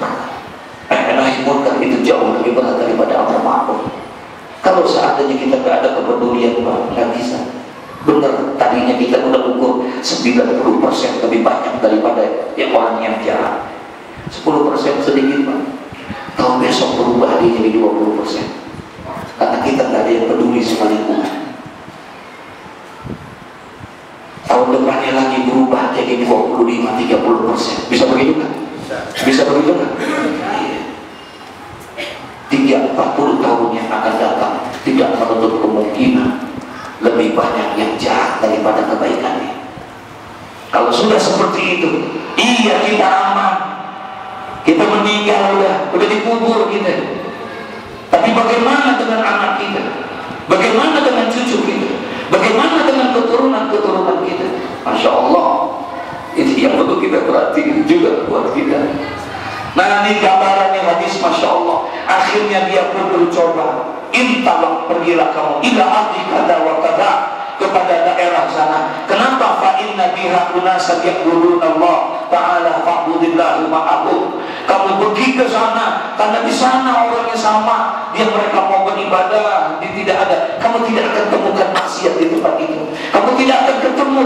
berat. Nahi munkar itu jauh lebih berat daripada amar ma'ruf. Kalau seandainya kita nggak ada kepedulian Pak, nggak bisa. Bener tadinya kita udah ukur 90% lebih banyak daripada yang orang yang jahat. 10% sedikit Pak. Tahun besok berubah dia jadi 20%. Karena kita nggak ada yang peduli sama lingkungan. Tahun depannya lagi berubah jadi 25-30%. Bisa begitu kan? Bisa begitu kan? 3-40 tahun yang akan datang tidak menutup kemungkinan lebih banyak yang jahat daripada kebaikannya. Kalau sudah seperti itu, iya kita aman, kita meninggal udah dikubur kita. Tapi bagaimana dengan anak kita? Bagaimana dengan cucu kita? Bagaimana dengan keturunan kita? Masya Allah, itu yang perlu kita perhatikan juga buat kita. Nah ini gambarannya hadis, Masya Allah. Akhirnya dia pun mencoba, intalak, pergilah kamu ila ahli kada wa kada, kepada daerah sana. Kenapa? Fa'inna biha unasan ya'budun Allah ta'ala fa'budillahi ma'abud. Kamu pergi ke sana karena di sana orangnya sama, dia mereka mau beribadah, dia tidak ada. Kamu tidak akan temukan maksiat di tempat itu. Kamu tidak akan ketemu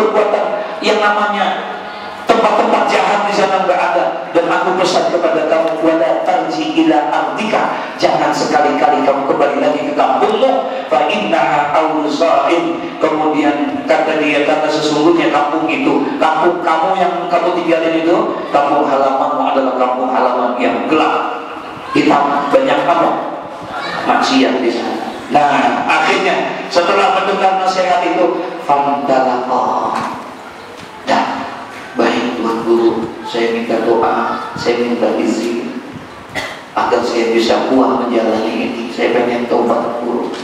perbuatan yang namanya tempat-tempat jahat di sana berada, dan aku pesan kepada kamu wala tarji ila ardika, jangan sekali-kali kamu kembali lagi ke kampungmu, fa innaha awza'in. Kemudian kata dia, kata sesungguhnya kampung itu, kampung kamu yang kamu tinggalin itu, kampung halamanmu adalah kampung halaman yang gelap, hitam, banyak apa? Maksiat di sana. Nah, akhirnya setelah mendengar nasihat itu, fandalaqah. Dan baik Tuhan Guru, saya minta doa, saya minta izin agar saya bisa kuat menjalani ini. Saya pengen tobat Guru,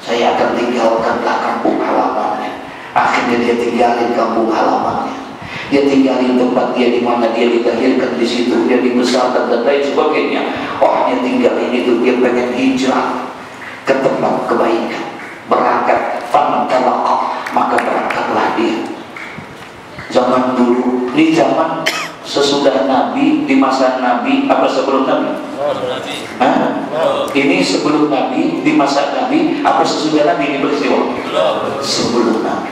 saya akan tinggalkanlah kampung halamannya. Akhirnya dia tinggalin kampung halamannya, dia tinggalin tempat dia di mana dia dilahirkan, di situ dia dibesarkan dan lain sebagainya. Oh, dia tinggalin itu, dia pengen hijrah ke tempat kebaikan, berangkat fantalaqah, maka berangkatlah dia. Zaman dulu, ini zaman sesudah Nabi, di masa Nabi, apa sebelum Nabi? Hah? Ini sebelum Nabi, di masa Nabi, apa sesudah Nabi ini peristiwa? Sebelum Nabi.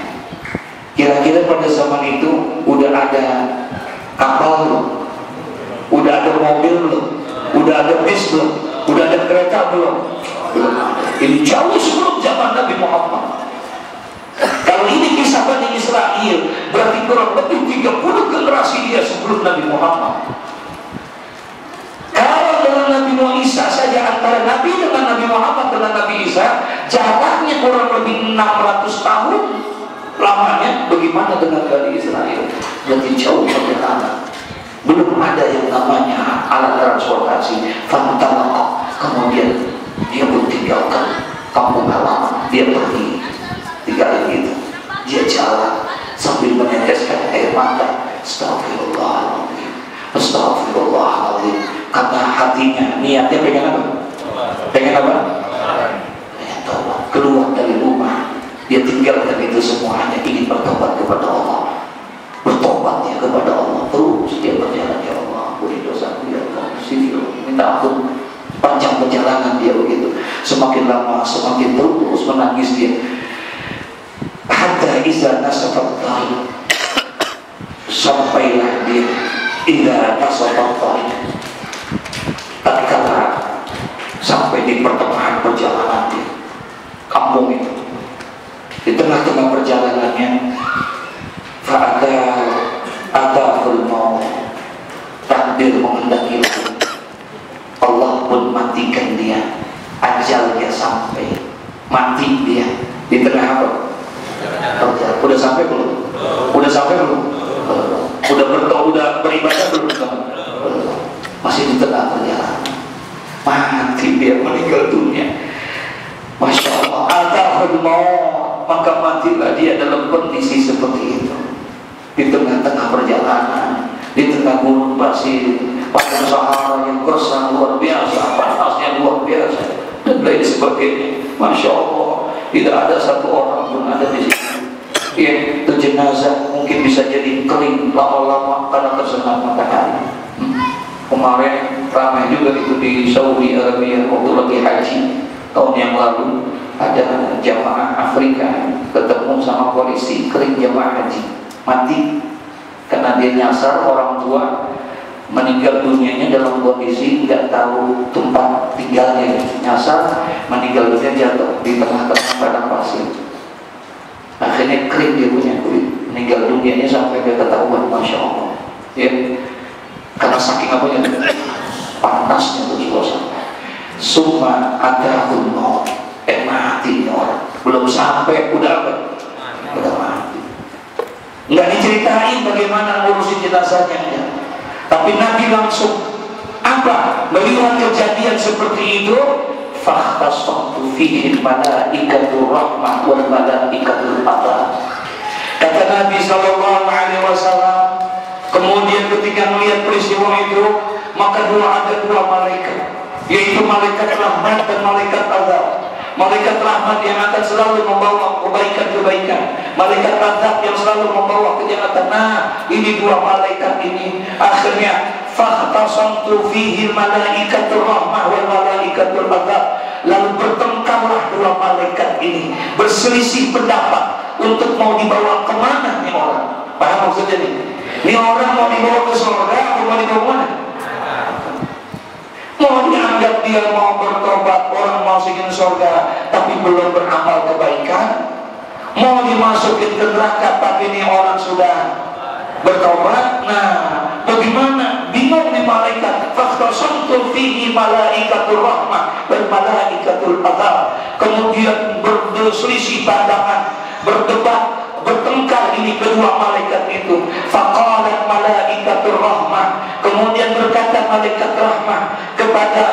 Kira-kira pada zaman itu udah ada kapal belum? Udah ada mobil belum? Udah ada bis belum? Udah ada kereta belum? Belum ada. Ini jauh sebelum zaman Nabi Muhammad. Kalau ini kisah Bani Israil, berarti kurang lebih 30 generasi dia sebelum Nabi Muhammad. Kalau dengan Nabi Isa saja, antara Nabi dengan Nabi Muhammad dengan Nabi Isa jaraknya kurang lebih 600 tahun lamanya. Bagaimana dengan Bani Israil? Berarti jauh perjalanan. Belum ada yang namanya alat transportasi. Fantalaqah, kemudian dia pun tinggalkan kampung halaman, dia pergi. Itu dia jalan sambil meneteskan air mata. Astagfirullahaladzim, astagfirullahaladzim, karena hatinya, niatnya pengen apa? Pengen apa? Pengen taubat, keluar dari rumah, dia tinggalkan itu semuanya, ingin bertobat kepada Allah. Bertobatnya kepada Allah terus dia berjalan. Ya Allah, ampuni dosaku, ya Allah, minta ampun. Panjang perjalanan dia begitu, semakin lama semakin terus menangis dia. Hatta iza nasafattahi, sampailah dia iza nasafattahi, tatkala sampai di pertengahan perjalanan dia, kampung itu, di tengah-tengah perjalanannya, fa'atahul maut, takdir menghendaki Allah pun matikan dia, ajalnya sampai, mati dia di tengah apa? Udah sampai belum? Udah sampai belum? Udah berdoa, udah beribadah belum? Masih di tengah perjalanan. Mati dia, meninggal dunia. Masya Allah, atahul maut, maka matilah dia dalam kondisi seperti itu. Di tengah-tengah perjalanan, di tengah gunung pasir, padang Sahara yang gersang luar biasa, panasnya luar biasa, dan lain sebagainya. Masya Allah, tidak ada satu orang pun ada di sini. Ya, itu jenazah mungkin bisa jadi kering lama-lama karena tersengat matahari. Kemarin ramai juga itu di Saudi Arabia waktu lagi haji tahun yang lalu, ada jamaah Afrika ketemu sama polisi, kering jamaah haji, mati karena dia nyasar orang tua, meninggal dunianya dalam kondisi nggak tahu tempat tinggalnya, nyasar, meninggal dunia jatuh di tengah-tengah padang pasir. Akhirnya kering dia punya kulit, meninggal dunianya sampai dia ketahuan. Masya Allah, ya, karena saking apa yang panasnya tuh suasana. Summa adahul maut, mati orang, belum sampai udah apa? Udah mati. Nggak diceritain bagaimana ngurusin jenazahnya. Tapi Nabi langsung apa? Melihat kejadian seperti itu, fakhtasatu fihi malaikatur rahmah wal malaikatul adab. Kata Nabi sallallahu alaihi wasallam, kemudian ketika melihat peristiwa itu, maka ada dua malaikat, yaitu malaikat rahmat dan malaikat azab. Malaikat rahmat yang akan selalu membawa kebaikan-kebaikan, malaikat azab yang selalu membawa kejahatan. Nah, ini dua malaikat ini akhirnya fakhtasamtu fihi malaikatur rahmah wa malaikatul azab. Lalu bertengkarlah dua malaikat ini, berselisih pendapat untuk mau dibawa kemana nih. Paham maksudnya nih? Ini orang mau dibawa ke surga atau mau dibawa mana? Mau dianggap dia mau bertobat, orang masukin surga tapi belum beramal kebaikan, mau dimasukin ke neraka tapi ini orang sudah bertobat. Nah, bagaimana? Bingung nih malaikat. Faktasuntu fihi malaikatul rahmah dan malaikatul azab. Kemudian berselisih pandangan, berdebat, bertengkar ini kedua malaikat itu. Faqalat malaikatur rahmah, kemudian berkata malaikat rahmah kepada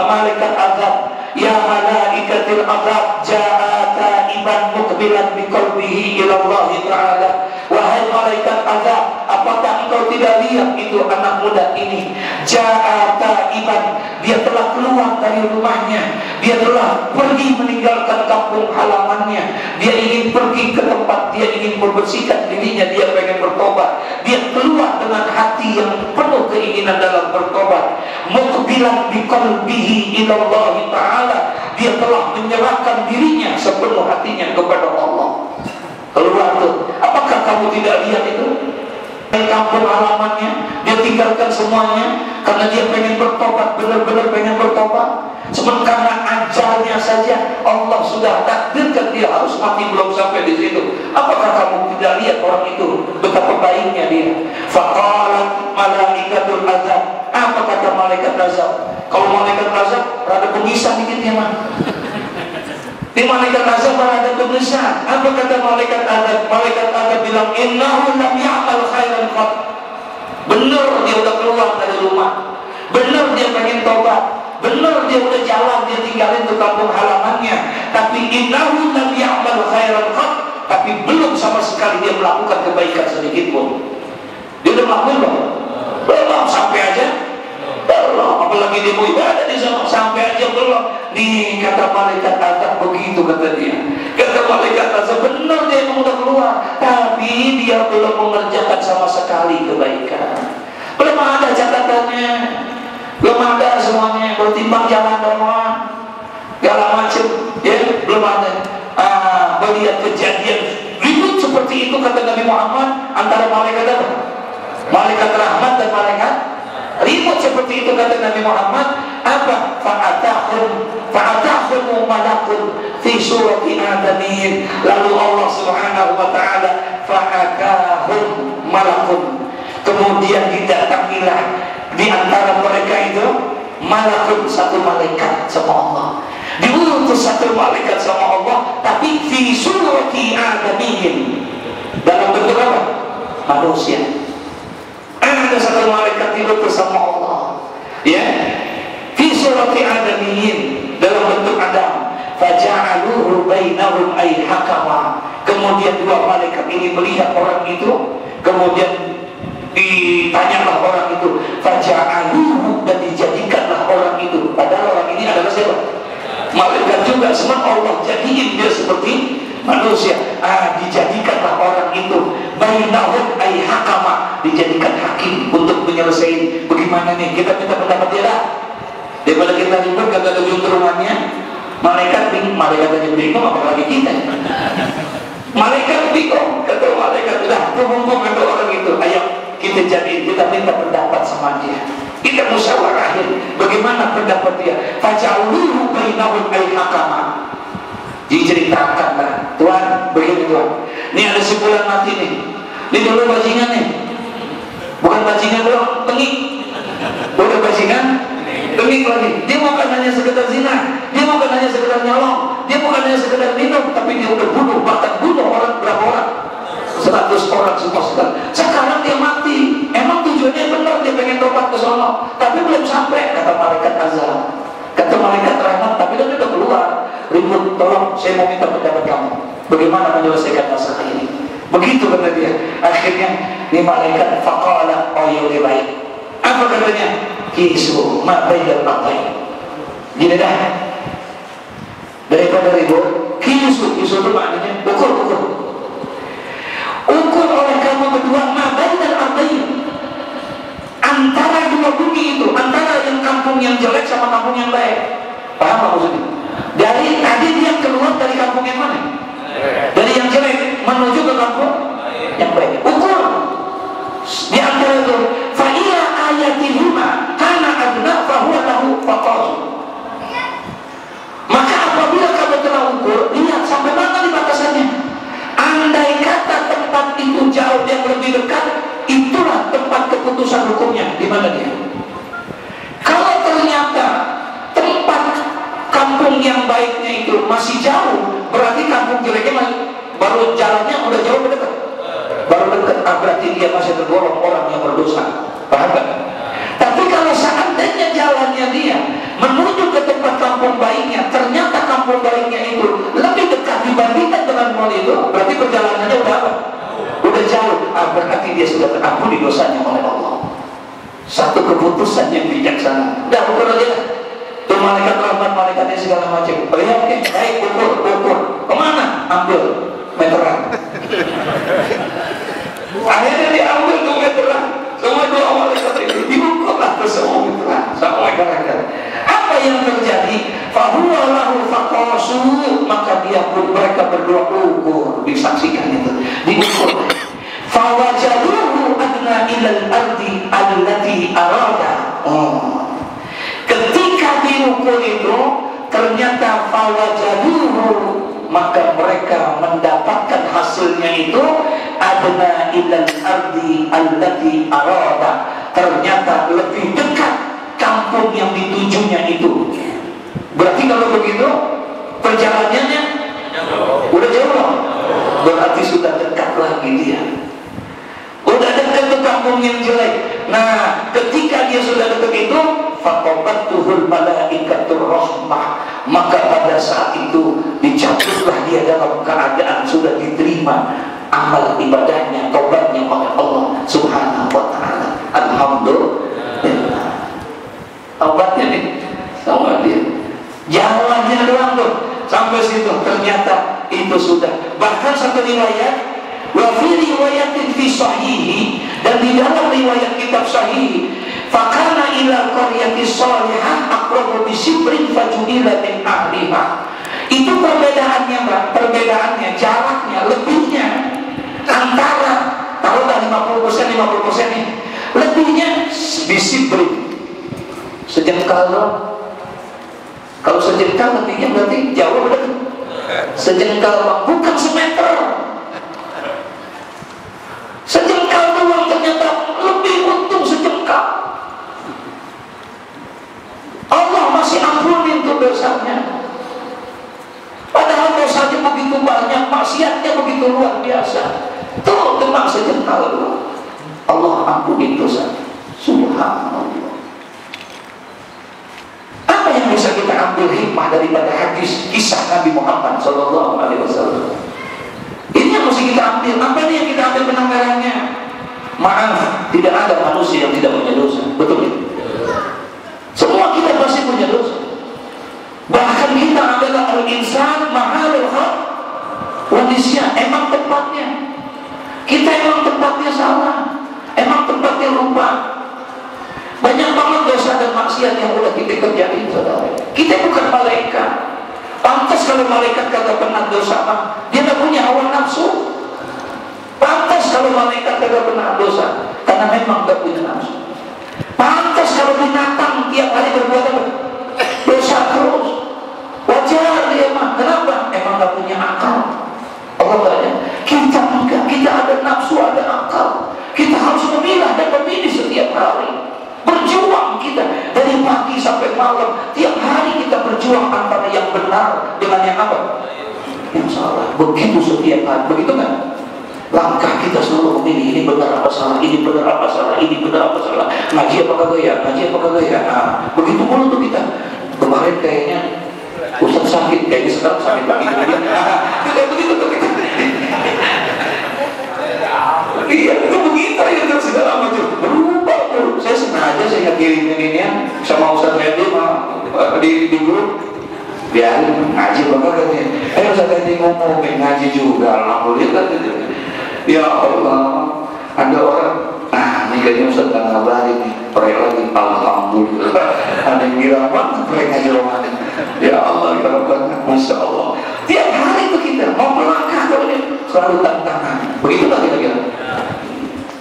malaikat azab, ya malaikatul azab ja'ata iman muqbilan biqalbihi ila Allah ta'ala. Wahai malaikat azab, apakah engkau tidak lihat itu anak muda ini? Ja'ata iman, dia telah keluar dari rumahnya, dia telah pergi meninggalkan kampung halamannya, dia ingin pergi ke tempat, dia ingin membersihkan dirinya, dia pengen bertobat, dia keluar dengan hati yang penuh keinginan dalam bertobat. Muqbilan biqalbihi ila Allah ta'ala, dia telah menyerahkan dirinya sepenuh hatinya kepada Allah. Keluar tuh, apakah kamu tidak lihat itu? Dari kampung halamannya dia tinggalkan semuanya karena dia pengen bertobat, benar-benar pengen bertobat. Cuma karena ajalnya saja Allah sudah takdirkan dia harus mati belum sampai di situ. Apakah kamu tidak lihat orang itu betapa baiknya dia? Faqalat malaikatul azab, apa kata malaikat azab? Kalau malaikat azab rada pengisah dikit ya mah. Di malaikat azab ada tulisan. Apa kata malaikat azab? Malaikat azab bilang, innahu lam ya'mal khairan qat. Benar dia udah keluar dari rumah, benar dia pengen tobat, benar dia udah jalan, dia tinggalin ke kampung halamannya. Tapi innahu lam ya'mal khairan qat, tapi belum sama sekali dia melakukan kebaikan sedikit pun. Dia udah melakukan belum sampai aja. Belum, apalagi dia mau ibadah di sana sampai aja belum. Nih kata malaikat azab begitu kata dia. Kata malaikat azab benar dia udah keluar, tapi dia belum mengerjakan sama sekali kebaikan. Belum ada catatannya, belum ada semuanya, bertimbang jalan doang, segala macam, ya belum ada. Melihat kejadian ribut seperti itu kata Nabi Muhammad antara malaikat apa? Malaikat rahmat dan malaikat ribut seperti itu kata Nabi Muhammad. Apa? Fa'atahum malakun fi surati adamir. Lalu Allah Subhanahu wa ta'ala fa'atahum malakun, kemudian didatangilah di antara mereka itu malakun, satu malaikat sama Allah, diutus satu malaikat sama Allah, tapi fi surati adamir, dalam bentuk apa? Manusia. Ada satu malaikat diutus sama Allah, ya, fi surati adamiyin, dalam bentuk Adam. Faja'aluhu bainahum ay hakama, kemudian dua malaikat ini melihat orang itu, kemudian ditanyalah orang itu, faja'aluhu, dan dijadikanlah orang itu. Padahal orang ini adalah siapa? Malaikat juga, semua Allah jadiin dia seperti manusia. Dijadikanlah orang itu bainahum ay hakama, dijadikan hakim untuk menyelesaikan. Bagaimana nih, kita minta pendapat dia lah, daripada kita ribut kata ujung turunannya. Malaikat bingung, malaikat aja bingung, apalagi kita. Malaikat bingung, kata malaikat lah, berhubung kata orang itu, ayo kita jadiin, kita minta pendapat sama dia, kita musyawarahin bagaimana pendapat dia. Faja'aluhu bainahum ay hakama, diceritakan lah, Tuhan begini Tuhan, ini ada sebulan mati nih, ini dulu bajingan nih, bukan bajingan doang, tengik, bukan bajingan, tengik lagi. Dia bukan hanya sekedar zina, dia bukan hanya sekedar nyolong, dia bukan hanya sekedar minum, tapi dia udah bunuh, bahkan bunuh orang berapa orang, 100 orang semua sekarang. Sekarang dia mati, emang tujuannya benar dia pengen tobat ke sono, tapi belum sampai kata malaikat azab, kata malaikat rahmat, tapi dia udah keluar. Ribut, tolong saya mau minta pendapat kamu, bagaimana menyelesaikan masalah ini? Begitu kata dia. Akhirnya ini malaikat faqala, oh ya udah baik. Apa katanya? Kisu ma bainal amrayn, gini dah, daripada ribut, kisu, kisu itu maknanya ukur-ukur, ukur oleh kamu berdua ma bainal amrayn, antara dua bumi itu, antara yang kampung yang jelek sama kampung yang baik. Paham gak maksudnya? Dari tadi dia keluar dari kampung yang mana? Dari yang jelek menuju ke kampung yang baik. Ukur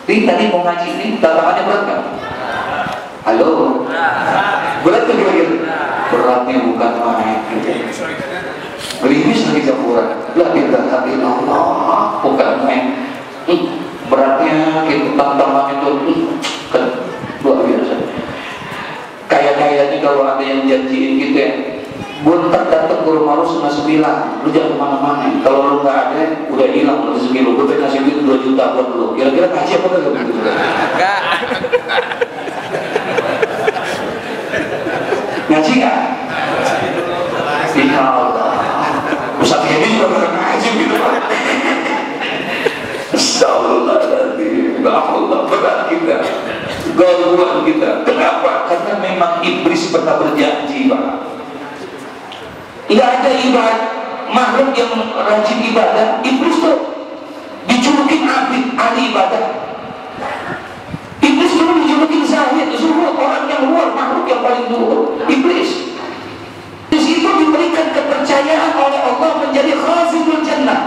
Ini tadi mau ngaji ini, tantangannya berat nggak? Halo? Berat tuh gimana? Beratnya bukan main. Gerimis lagi campuran. Lah kita tapi Allah bukan main. Beratnya gitu, tantangannya tuh luar biasa. Kayaknya kalau ada yang janjiin gitu ya, buntar datang ke rumah lu setengah 9, lu jangan kemana-mana. Kalau lu nggak ada, udah hilang rezeki lu. Gue pengen kasih duit 2 juta buat lu. Kira-kira kasih apa nggak? Nggak. Ngaji nggak? Insya Allah. Ustaz ini sudah pernah ngaji gitu kan? Astagfirullahaladzim. Allah berat kita, gangguan kita. Kenapa? Karena memang iblis pernah berjanji, Pak. Tidak ada ibadah makhluk yang rajin ibadah. Iblis tuh dijuluki ahli ibadah. Iblis dulu dijuluki zahid, zuhud, orang yang luar, makhluk yang paling luhur. Iblis. Di situ diberikan kepercayaan oleh Allah menjadi khazinatul jannah.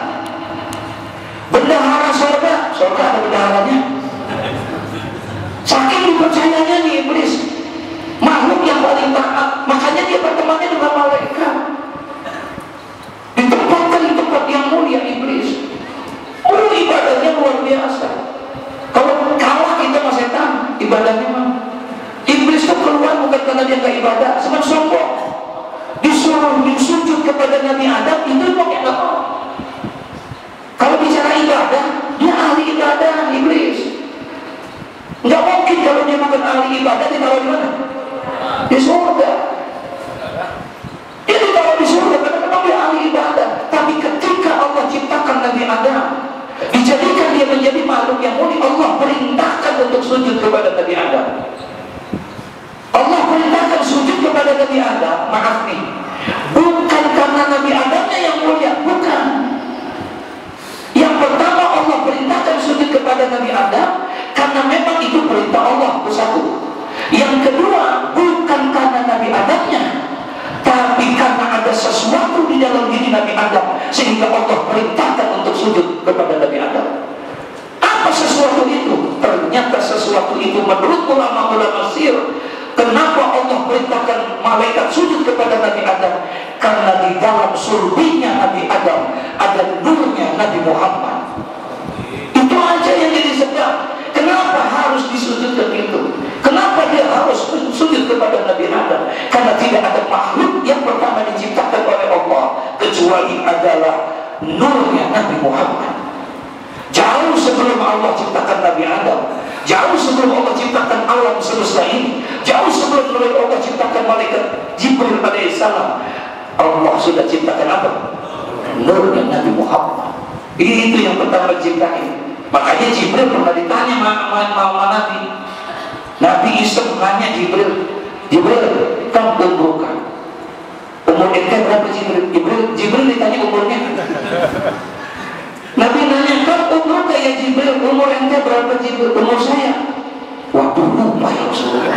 Bendahara surga, surga ada bendaharanya. Saking dipercayanya nih iblis, makhluk yang paling taat, makanya dia bertemannya dengan malaikat. Ditempatkan di tempat yang mulia iblis. Oh, ibadahnya luar biasa. Kalau kalah kita sama setan, ibadahnya mah. Iblis itu keluar bukan karena dia nggak ibadah, sebab sombong. Disuruh disujud kepada Nabi Adam, itu pokoknya nggak mau. Kalau bicara ibadah, dia ahli ibadah iblis. Nggak mungkin kalau dia bukan ahli ibadah ditaruh di mana? Di surga. Dia ditaruh di surga karena memang dia ahli ibadah. Tapi ketika Allah ciptakan Nabi Adam, dijadikan dia menjadi makhluk yang mulia, Allah perintahkan untuk sujud kepada Nabi Adam. Allah perintahkan sujud kepada Nabi Adam. Maaf nih, bukan karena Nabi Adamnya yang mulia, bukan. Yang pertama Allah perintahkan sujud kepada Nabi Adam karena memang itu perintah Allah itu satu. Yang kedua, bukan karena Nabi Adamnya, tapi karena ada sesuatu di dalam diri Nabi Adam sehingga Allah perintahkan untuk sujud kepada Nabi Adam. Apa sesuatu itu? Ternyata sesuatu itu menurut ulama-ulama syiar. Kenapa Allah perintahkan malaikat sujud kepada Nabi Adam? Karena di dalam sulbinya Nabi Adam ada nurnya Nabi Muhammad. Itu aja yang jadi sedap. Kenapa harus disujudkan itu? Kenapa dia harus sujud kepada Nabi Adam? Karena tidak ada makhluk yang pertama diciptakan oleh Allah kecuali adalah nurnya Nabi Muhammad. Jauh sebelum Allah ciptakan Nabi Adam, jauh sebelum Allah ciptakan alam semesta ini, jauh sebelum Allah ciptakan malaikat Jibril alaihissalam, Allah sudah ciptakan apa? Nurnya Nabi Muhammad. Itu yang pertama diciptakan. Makanya Jibril pernah ditanya sama Nabi. Nabi Isa nanya Jibril, kamu umur kan? Umur ente berapa Jibril? Jibril ditanya umurnya. Nabi nanya, kamu umur kayak Jibril, umur ente berapa Jibril? Umur saya. Waduh, lupa ya Rasulullah.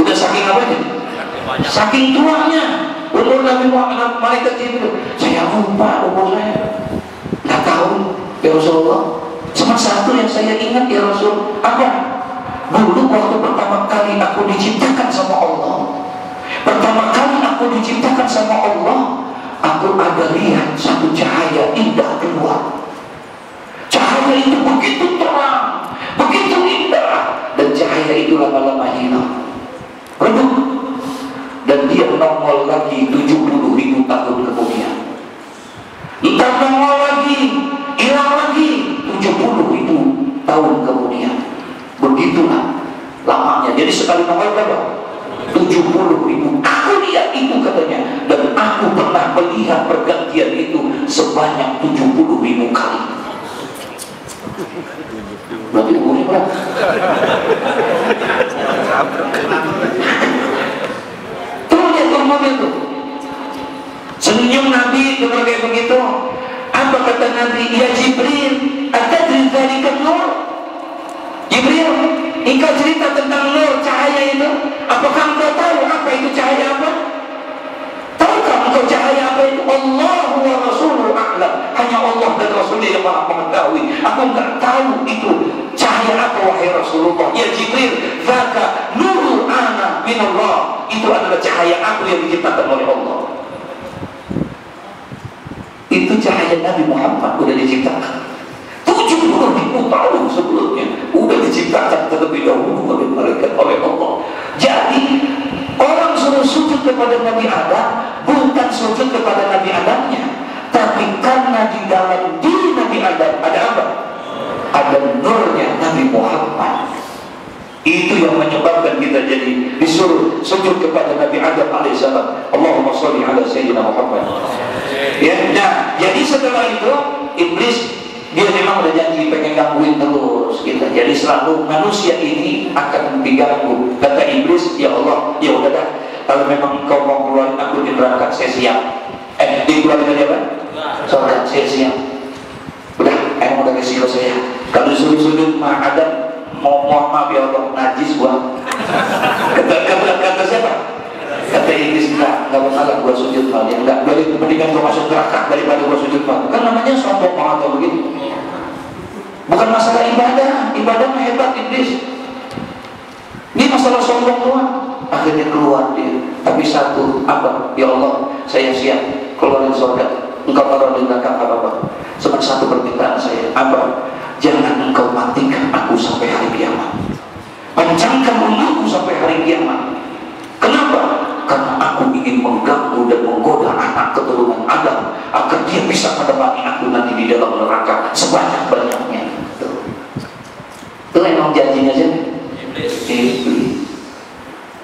Udah saking apa aja? Saking tuanya. Umur Nabi Muhammad, malaikat Jibril. Saya lupa umur saya. Nggak tahu ya Rasulullah. Cuma satu yang saya ingat ya Rasul. Apa? Dulu waktu pertama kali aku diciptakan sama Allah, aku ada lihat satu cahaya indah keluar. Cahaya itu begitu terang, begitu indah, dan cahaya itu lama-lama hilang, redup, dan dia nongol lagi 70.000 tahun kemudian. Entah nongol lagi, hilang lagi 70.000 tahun kemudian. Begitulah lamanya. Jadi sekali nongol berapa? 70.000. Aku lihat itu katanya, dan aku pernah melihat pergantian itu sebanyak 70.000 kali. Berarti umurnya berapa? Tuh lihat umurnya tuh. Senyum Nabi seperti begitu. Apa kata Nabi? Ya Jibril, atadri dzalika nur? Jibril, engkau cerita tentang nur cahaya itu. Apakah engkau tahu apa itu cahaya apa? Tahukah engkau cahaya apa itu? Allah wa Rasuluhu a'lam. Hanya Allah dan Rasulnya yang maha mengetahui. mengetahui, aku enggak tahu itu cahaya apa wahai Rasulullah. Ya Jibril, zaka nuru ana min Allah, itu adalah cahaya aku yang diciptakan oleh Allah. Itu cahaya Nabi Muhammad sudah diciptakan 70.000 tahun sebelumnya, sudah diciptakan terlebih dahulu oleh mereka, oleh Allah. Jadi orang suruh sujud kepada Nabi Adam bukan sujud kepada Nabi Adamnya, tapi karena di dalam diri Nabi Adam ada apa? Ada nurnya Nabi Muhammad. Itu yang menyebabkan kita jadi disuruh sujud kepada Nabi Adam alaihissalam. Allahumma sholli ala Sayyidina Muhammad. Ya, nah, jadi setelah itu iblis dia memang udah janji pengen gangguin terus kita. Jadi selalu manusia ini akan diganggu. Kata iblis, ya Allah, ya udah dah, kalau memang kau mau keluarin aku di neraka, saya siap. Dikeluarin aja apa? Soalnya saya siap. Udah, emang udah resiko saya. Kalau disuruh-suruh ada mohon maaf ya Allah, najis gua. Kata siapa? Kata iblis, enggak masalah gua sujud malah ya. Enggak, mendingan gua masuk neraka daripada gua sujud malah. Kan namanya sombong atau begitu. Bukan masalah ibadah, ibadah hebat iblis. Ini masalah sombong doang. Akhirnya keluar dia. Tapi satu apa? Ya Allah, saya siap keluarin surga. Engkau taruh di neraka enggak apa-apa. Cuma satu permintaan saya, apa? Jangan engkau matikan aku sampai hari kiamat. Pancangkan umurku sampai hari kiamat. Kenapa? Karena aku ingin mengganggu dan menggoda anak keturunan Adam agar dia bisa menemani aku nanti di dalam neraka sebanyak-banyaknya. Itu emang janjinya sih iblis.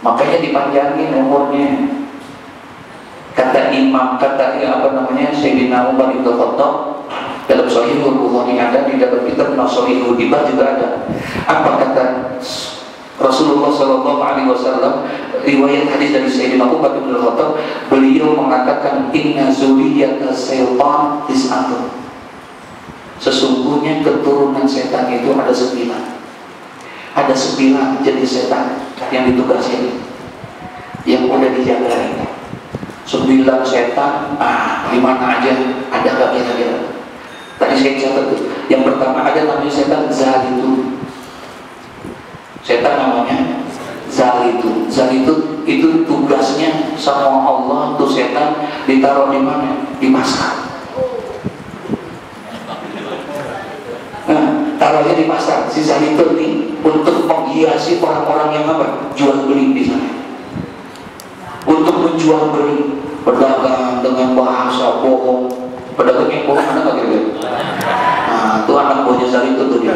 Makanya dipanjangin umurnya. Kata imam, kata ya apa namanya Sayyidina Umar Ibn al-Khattab dalam Shahihul Bukhari ada, di dalam kitab Shahihul Bukhari juga ada. Apa kata Rasulullah Shallallahu Alaihi Wasallam, riwayat hadis dari Sayyidina Umar Ibn al-Khattab, beliau mengatakan inna zuriyata syaitan tis'atun, sesungguhnya keturunan setan itu ada 9, ada 9 jenis setan yang ditugasin, yang udah dijagain 9 setan. Ah, di mana aja ada nggak kira-kira? Tadi saya catat tuh, yang pertama ada namanya setan zalitun. Setan namanya zalitun. Zalitun itu tugasnya sama Allah tuh setan ditaruh di mana? Di pasar. Nah, taruhnya di pasar si zalitun nih untuk menghiasi orang-orang yang apa? Jual beli di sana. Untuk menjual beli, pedagang dengan bahasa bohong. Pedagang yang bohong ada nggak kira-kira? Nah, itu anak buahnya zalitun tuh dia.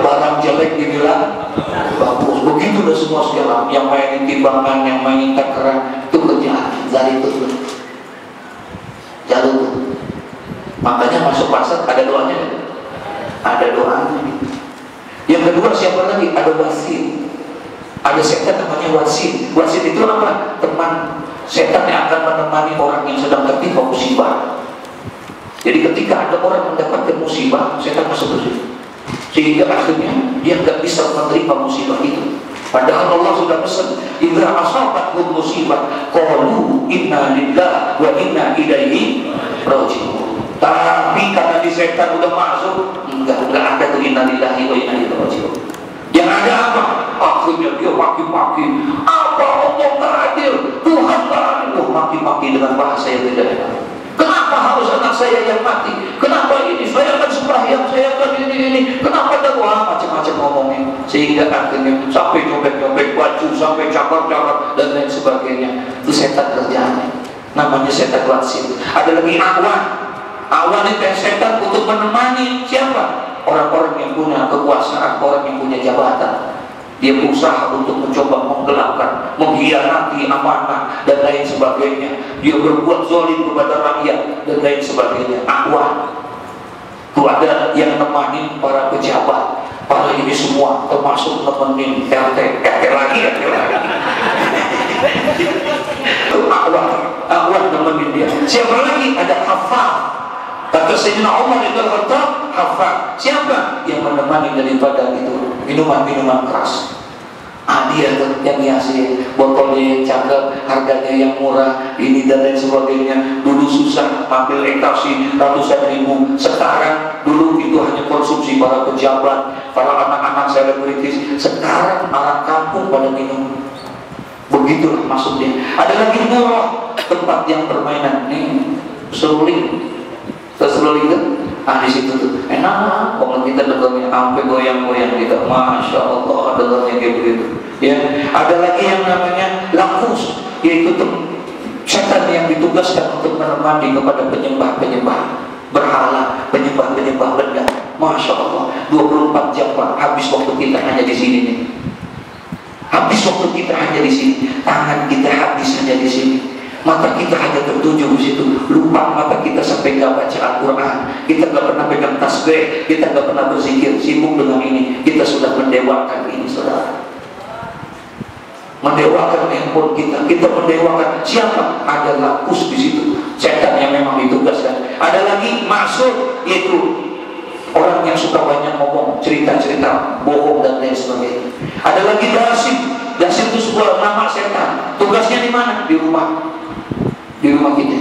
Barang jelek dibilang bagus, begitu udah semua segala yang mainin timbangan, yang mainin takeran itu kerjaan dari itu jalur. Makanya masuk pasar ada doanya, ada doanya. Yang kedua siapa lagi? Ada wasit, ada setan namanya wasit. Wasit itu apa? Teman setan yang akan menemani orang yang sedang ketimpa musibah. Jadi ketika ada orang mendapatkan musibah, setan masuk ke situ sehingga akhirnya dia nggak bisa menerima musibah itu. Padahal Allah sudah pesan, idza asabatkum musibah qalu inna lillahi wa inna ilaihi raji'un. Tapi karena di setan udah masuk, enggak ada tuh inna lillahi wa inna ilaihi raji'un. Yang ada apa? Akhirnya dia maki-maki. Apa Allah nggak adil? Tuhan nggak adil. Maki-maki dengan bahasa yang tidak enak. Kenapa harus anak saya yang mati? Kenapa ini? Saya akan sembahyang, saya akan ini. Kenapa ada wah macam-macam ngomongnya? Sehingga akhirnya sampai nyobek-nyobek baju, sampai cakar-cakar dan lain sebagainya. Itu setan kerjaannya. Namanya setan wasit. Ada lagi awan. Awan itu setan untuk menemani siapa? Orang-orang yang punya kekuasaan, orang yang punya jabatan. Dia berusaha untuk mencoba menggelapkan, mengkhianati amanah dan lain sebagainya. Dia berbuat zalim kepada rakyat dan lain sebagainya. Akhwan itu ada yang nemani para pejabat, para ini semua termasuk nemenin RT lagi, RT lagi. Akhwan nemenin dia. Siapa lagi? Ada hafal. Kata Sayyidina Umar Ibn al-Khattab, hafal siapa yang menemani daripada itu minuman-minuman keras, hadiah yang hasil, botolnya yang cakep, harganya yang murah, ini dan lain sebagainya. Dulu susah ambil ekstasi ratusan ribu, sekarang dulu itu hanya konsumsi para pejabat, para anak-anak selebritis, sekarang anak kampung pada minum. Begitulah maksudnya. Ada lagi murah, tempat yang permainan nih, seruling, terseruling kan? Ah di situ tuh enak, kalau kita dengarnya sampai goyang-goyang kita, masya Allah dengarnya kayak begitu. Ya, ada lagi yang namanya lakus, yaitu setan yang ditugaskan untuk menemani kepada penyembah-penyembah berhala, penyembah-penyembah benda. Masya Allah, 24 jam Pak, habis waktu kita hanya di sini nih. Habis waktu kita hanya di sini, tangan kita habis hanya di sini. Mata kita hanya tertuju di situ, lupa mata kita sampai nggak baca Al-Quran, kita nggak pernah pegang tasbih, kita nggak pernah berzikir, sibuk dengan ini, kita sudah mendewakan ini, saudara. Mendewakan handphone kita, kita mendewakan siapa? Ada lakus di situ, setan yang memang ditugaskan. Ada lagi masuk, yaitu orang yang suka banyak ngomong, cerita-cerita bohong dan lain sebagainya. Ada lagi dasib, dasib itu sebuah nama setan. Tugasnya di mana? Di rumah. Di rumah kita,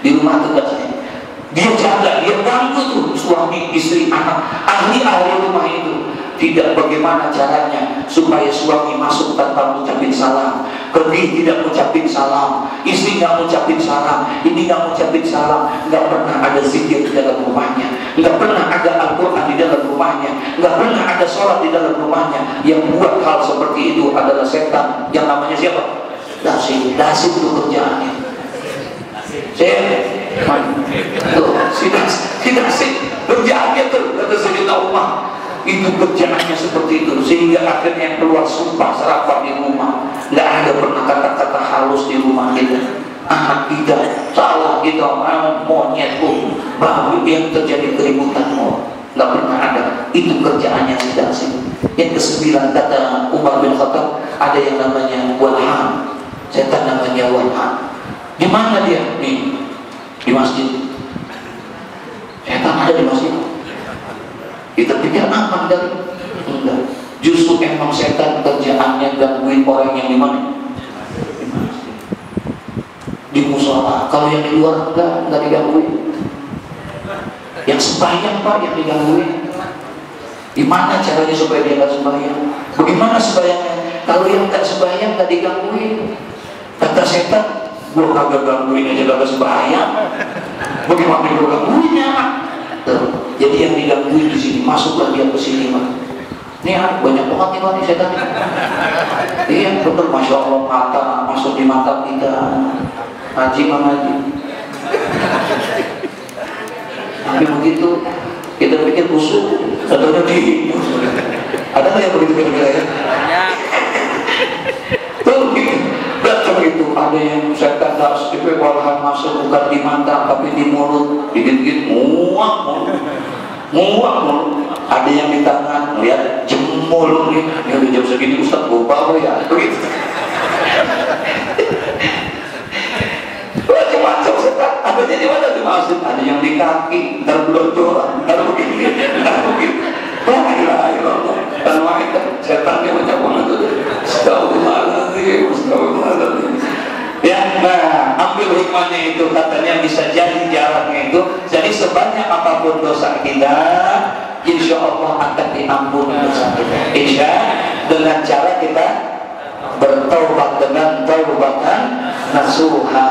di rumah tugasnya dia jaga, dia bantu tuh suami, istri, anak, ahli-ahli rumah itu. Tidak bagaimana caranya supaya suami masuk tanpa mengucapin salam, kedih tidak mengucapin salam, istri nggak mengucapin salam, ini nggak mengucapin salam, nggak pernah ada zikir di dalam rumahnya, nggak pernah ada Al-Quran di dalam rumahnya, nggak pernah ada sholat di dalam rumahnya. Yang buat hal seperti itu adalah setan yang namanya siapa? Dasib itu kerjaannya. Si dasib kerjaannya tuh, kata Sayyidina Umar, itu kerjaannya seperti itu. Sehingga akhirnya yang keluar sumpah serapah di rumah, nggak ada pernah kata-kata halus di rumah kita. Anak kita salah kita, monyet pun baru yang terjadi keributan, nggak pernah ada. Itu kerjaannya si dasib. Yang kesembilan kata Umar bin Khattab, ada yang namanya walhan. Setan namanya walhan. Di mana dia? Di masjid. Setan ada di masjid. Kita pikir aman dari enggak. Justru emang setan kerjaannya gangguin orang yang di mana? Di masjid. Di musola. Kalau yang di luar enggak digangguin. Yang sembahyang Pak yang digangguin. Di mana caranya supaya dia enggak sembahyang? Bagaimana sembahyangnya? Kalau yang enggak sembahyang enggak digangguin. Kata setan, gua kagak gangguin aja kagak sembahyang. Bagaimana gua gangguinnya? Jadi yang digangguin di sini, masuklah dia ke sini, Pak. Nih banyak banget nih Pak nih setan. Iya, betul, masya Allah, mata masuk di mata kita. Haji mamaji. Tapi begitu kita pikir busuk, katanya di. Ada nggak yang begitu kira-kira ya? Itu ada yang setan dasib walhan masuk bukan di mata tapi di mulut, dikit-dikit muak mulut. Ada yang di tangan, lihat jempol nih, ini udah jam segini Ustaz boba apa ya? Begitu. Macam-macam setan. Ada jadi mana tuh maksud? Ada yang di kaki, terbeloncoran, terbegini. Baiklah. Dan wanita setannya macam mana tuh? Astagfirullahaladzim. Ya, nah, ambil hikmahnya itu, katanya bisa jadi jalannya itu. Jadi sebanyak apapun dosa kita, insya Allah akan diampuni dosa kita. Insya dengan cara kita bertaubat dengan taubatan nasuha.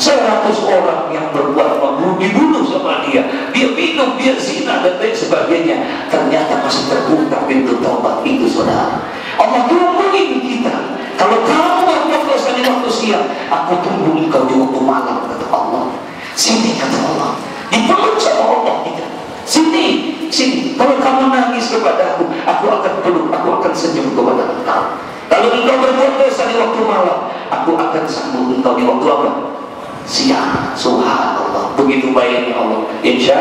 100 orang yang berbuat maksiat dibunuh sama dia. Dia minum, dia zina dan lain sebagainya. Ternyata masih terbuka pintu taubat itu, saudara. Allah tumbungin kita. Kalau kamu berbuat dosa di waktu siang, aku tumbung kau di waktu malam, kata Allah. Sini, kata Allah. Dipeluk sama Allah kita. Sini. Kalau kamu nangis kepada aku akan peluk, aku akan senyum kepada engkau. Kalau engkau berbuat dosa di waktu malam, aku akan sambung engkau di waktu apa? Siang. Subhanallah, begitu baiknya Allah. Insya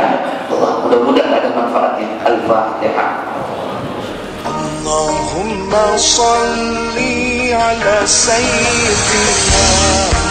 Allah, mudah-mudahan ada manfaatnya. Al-Fatihah. Allahumma salli ala sayyidina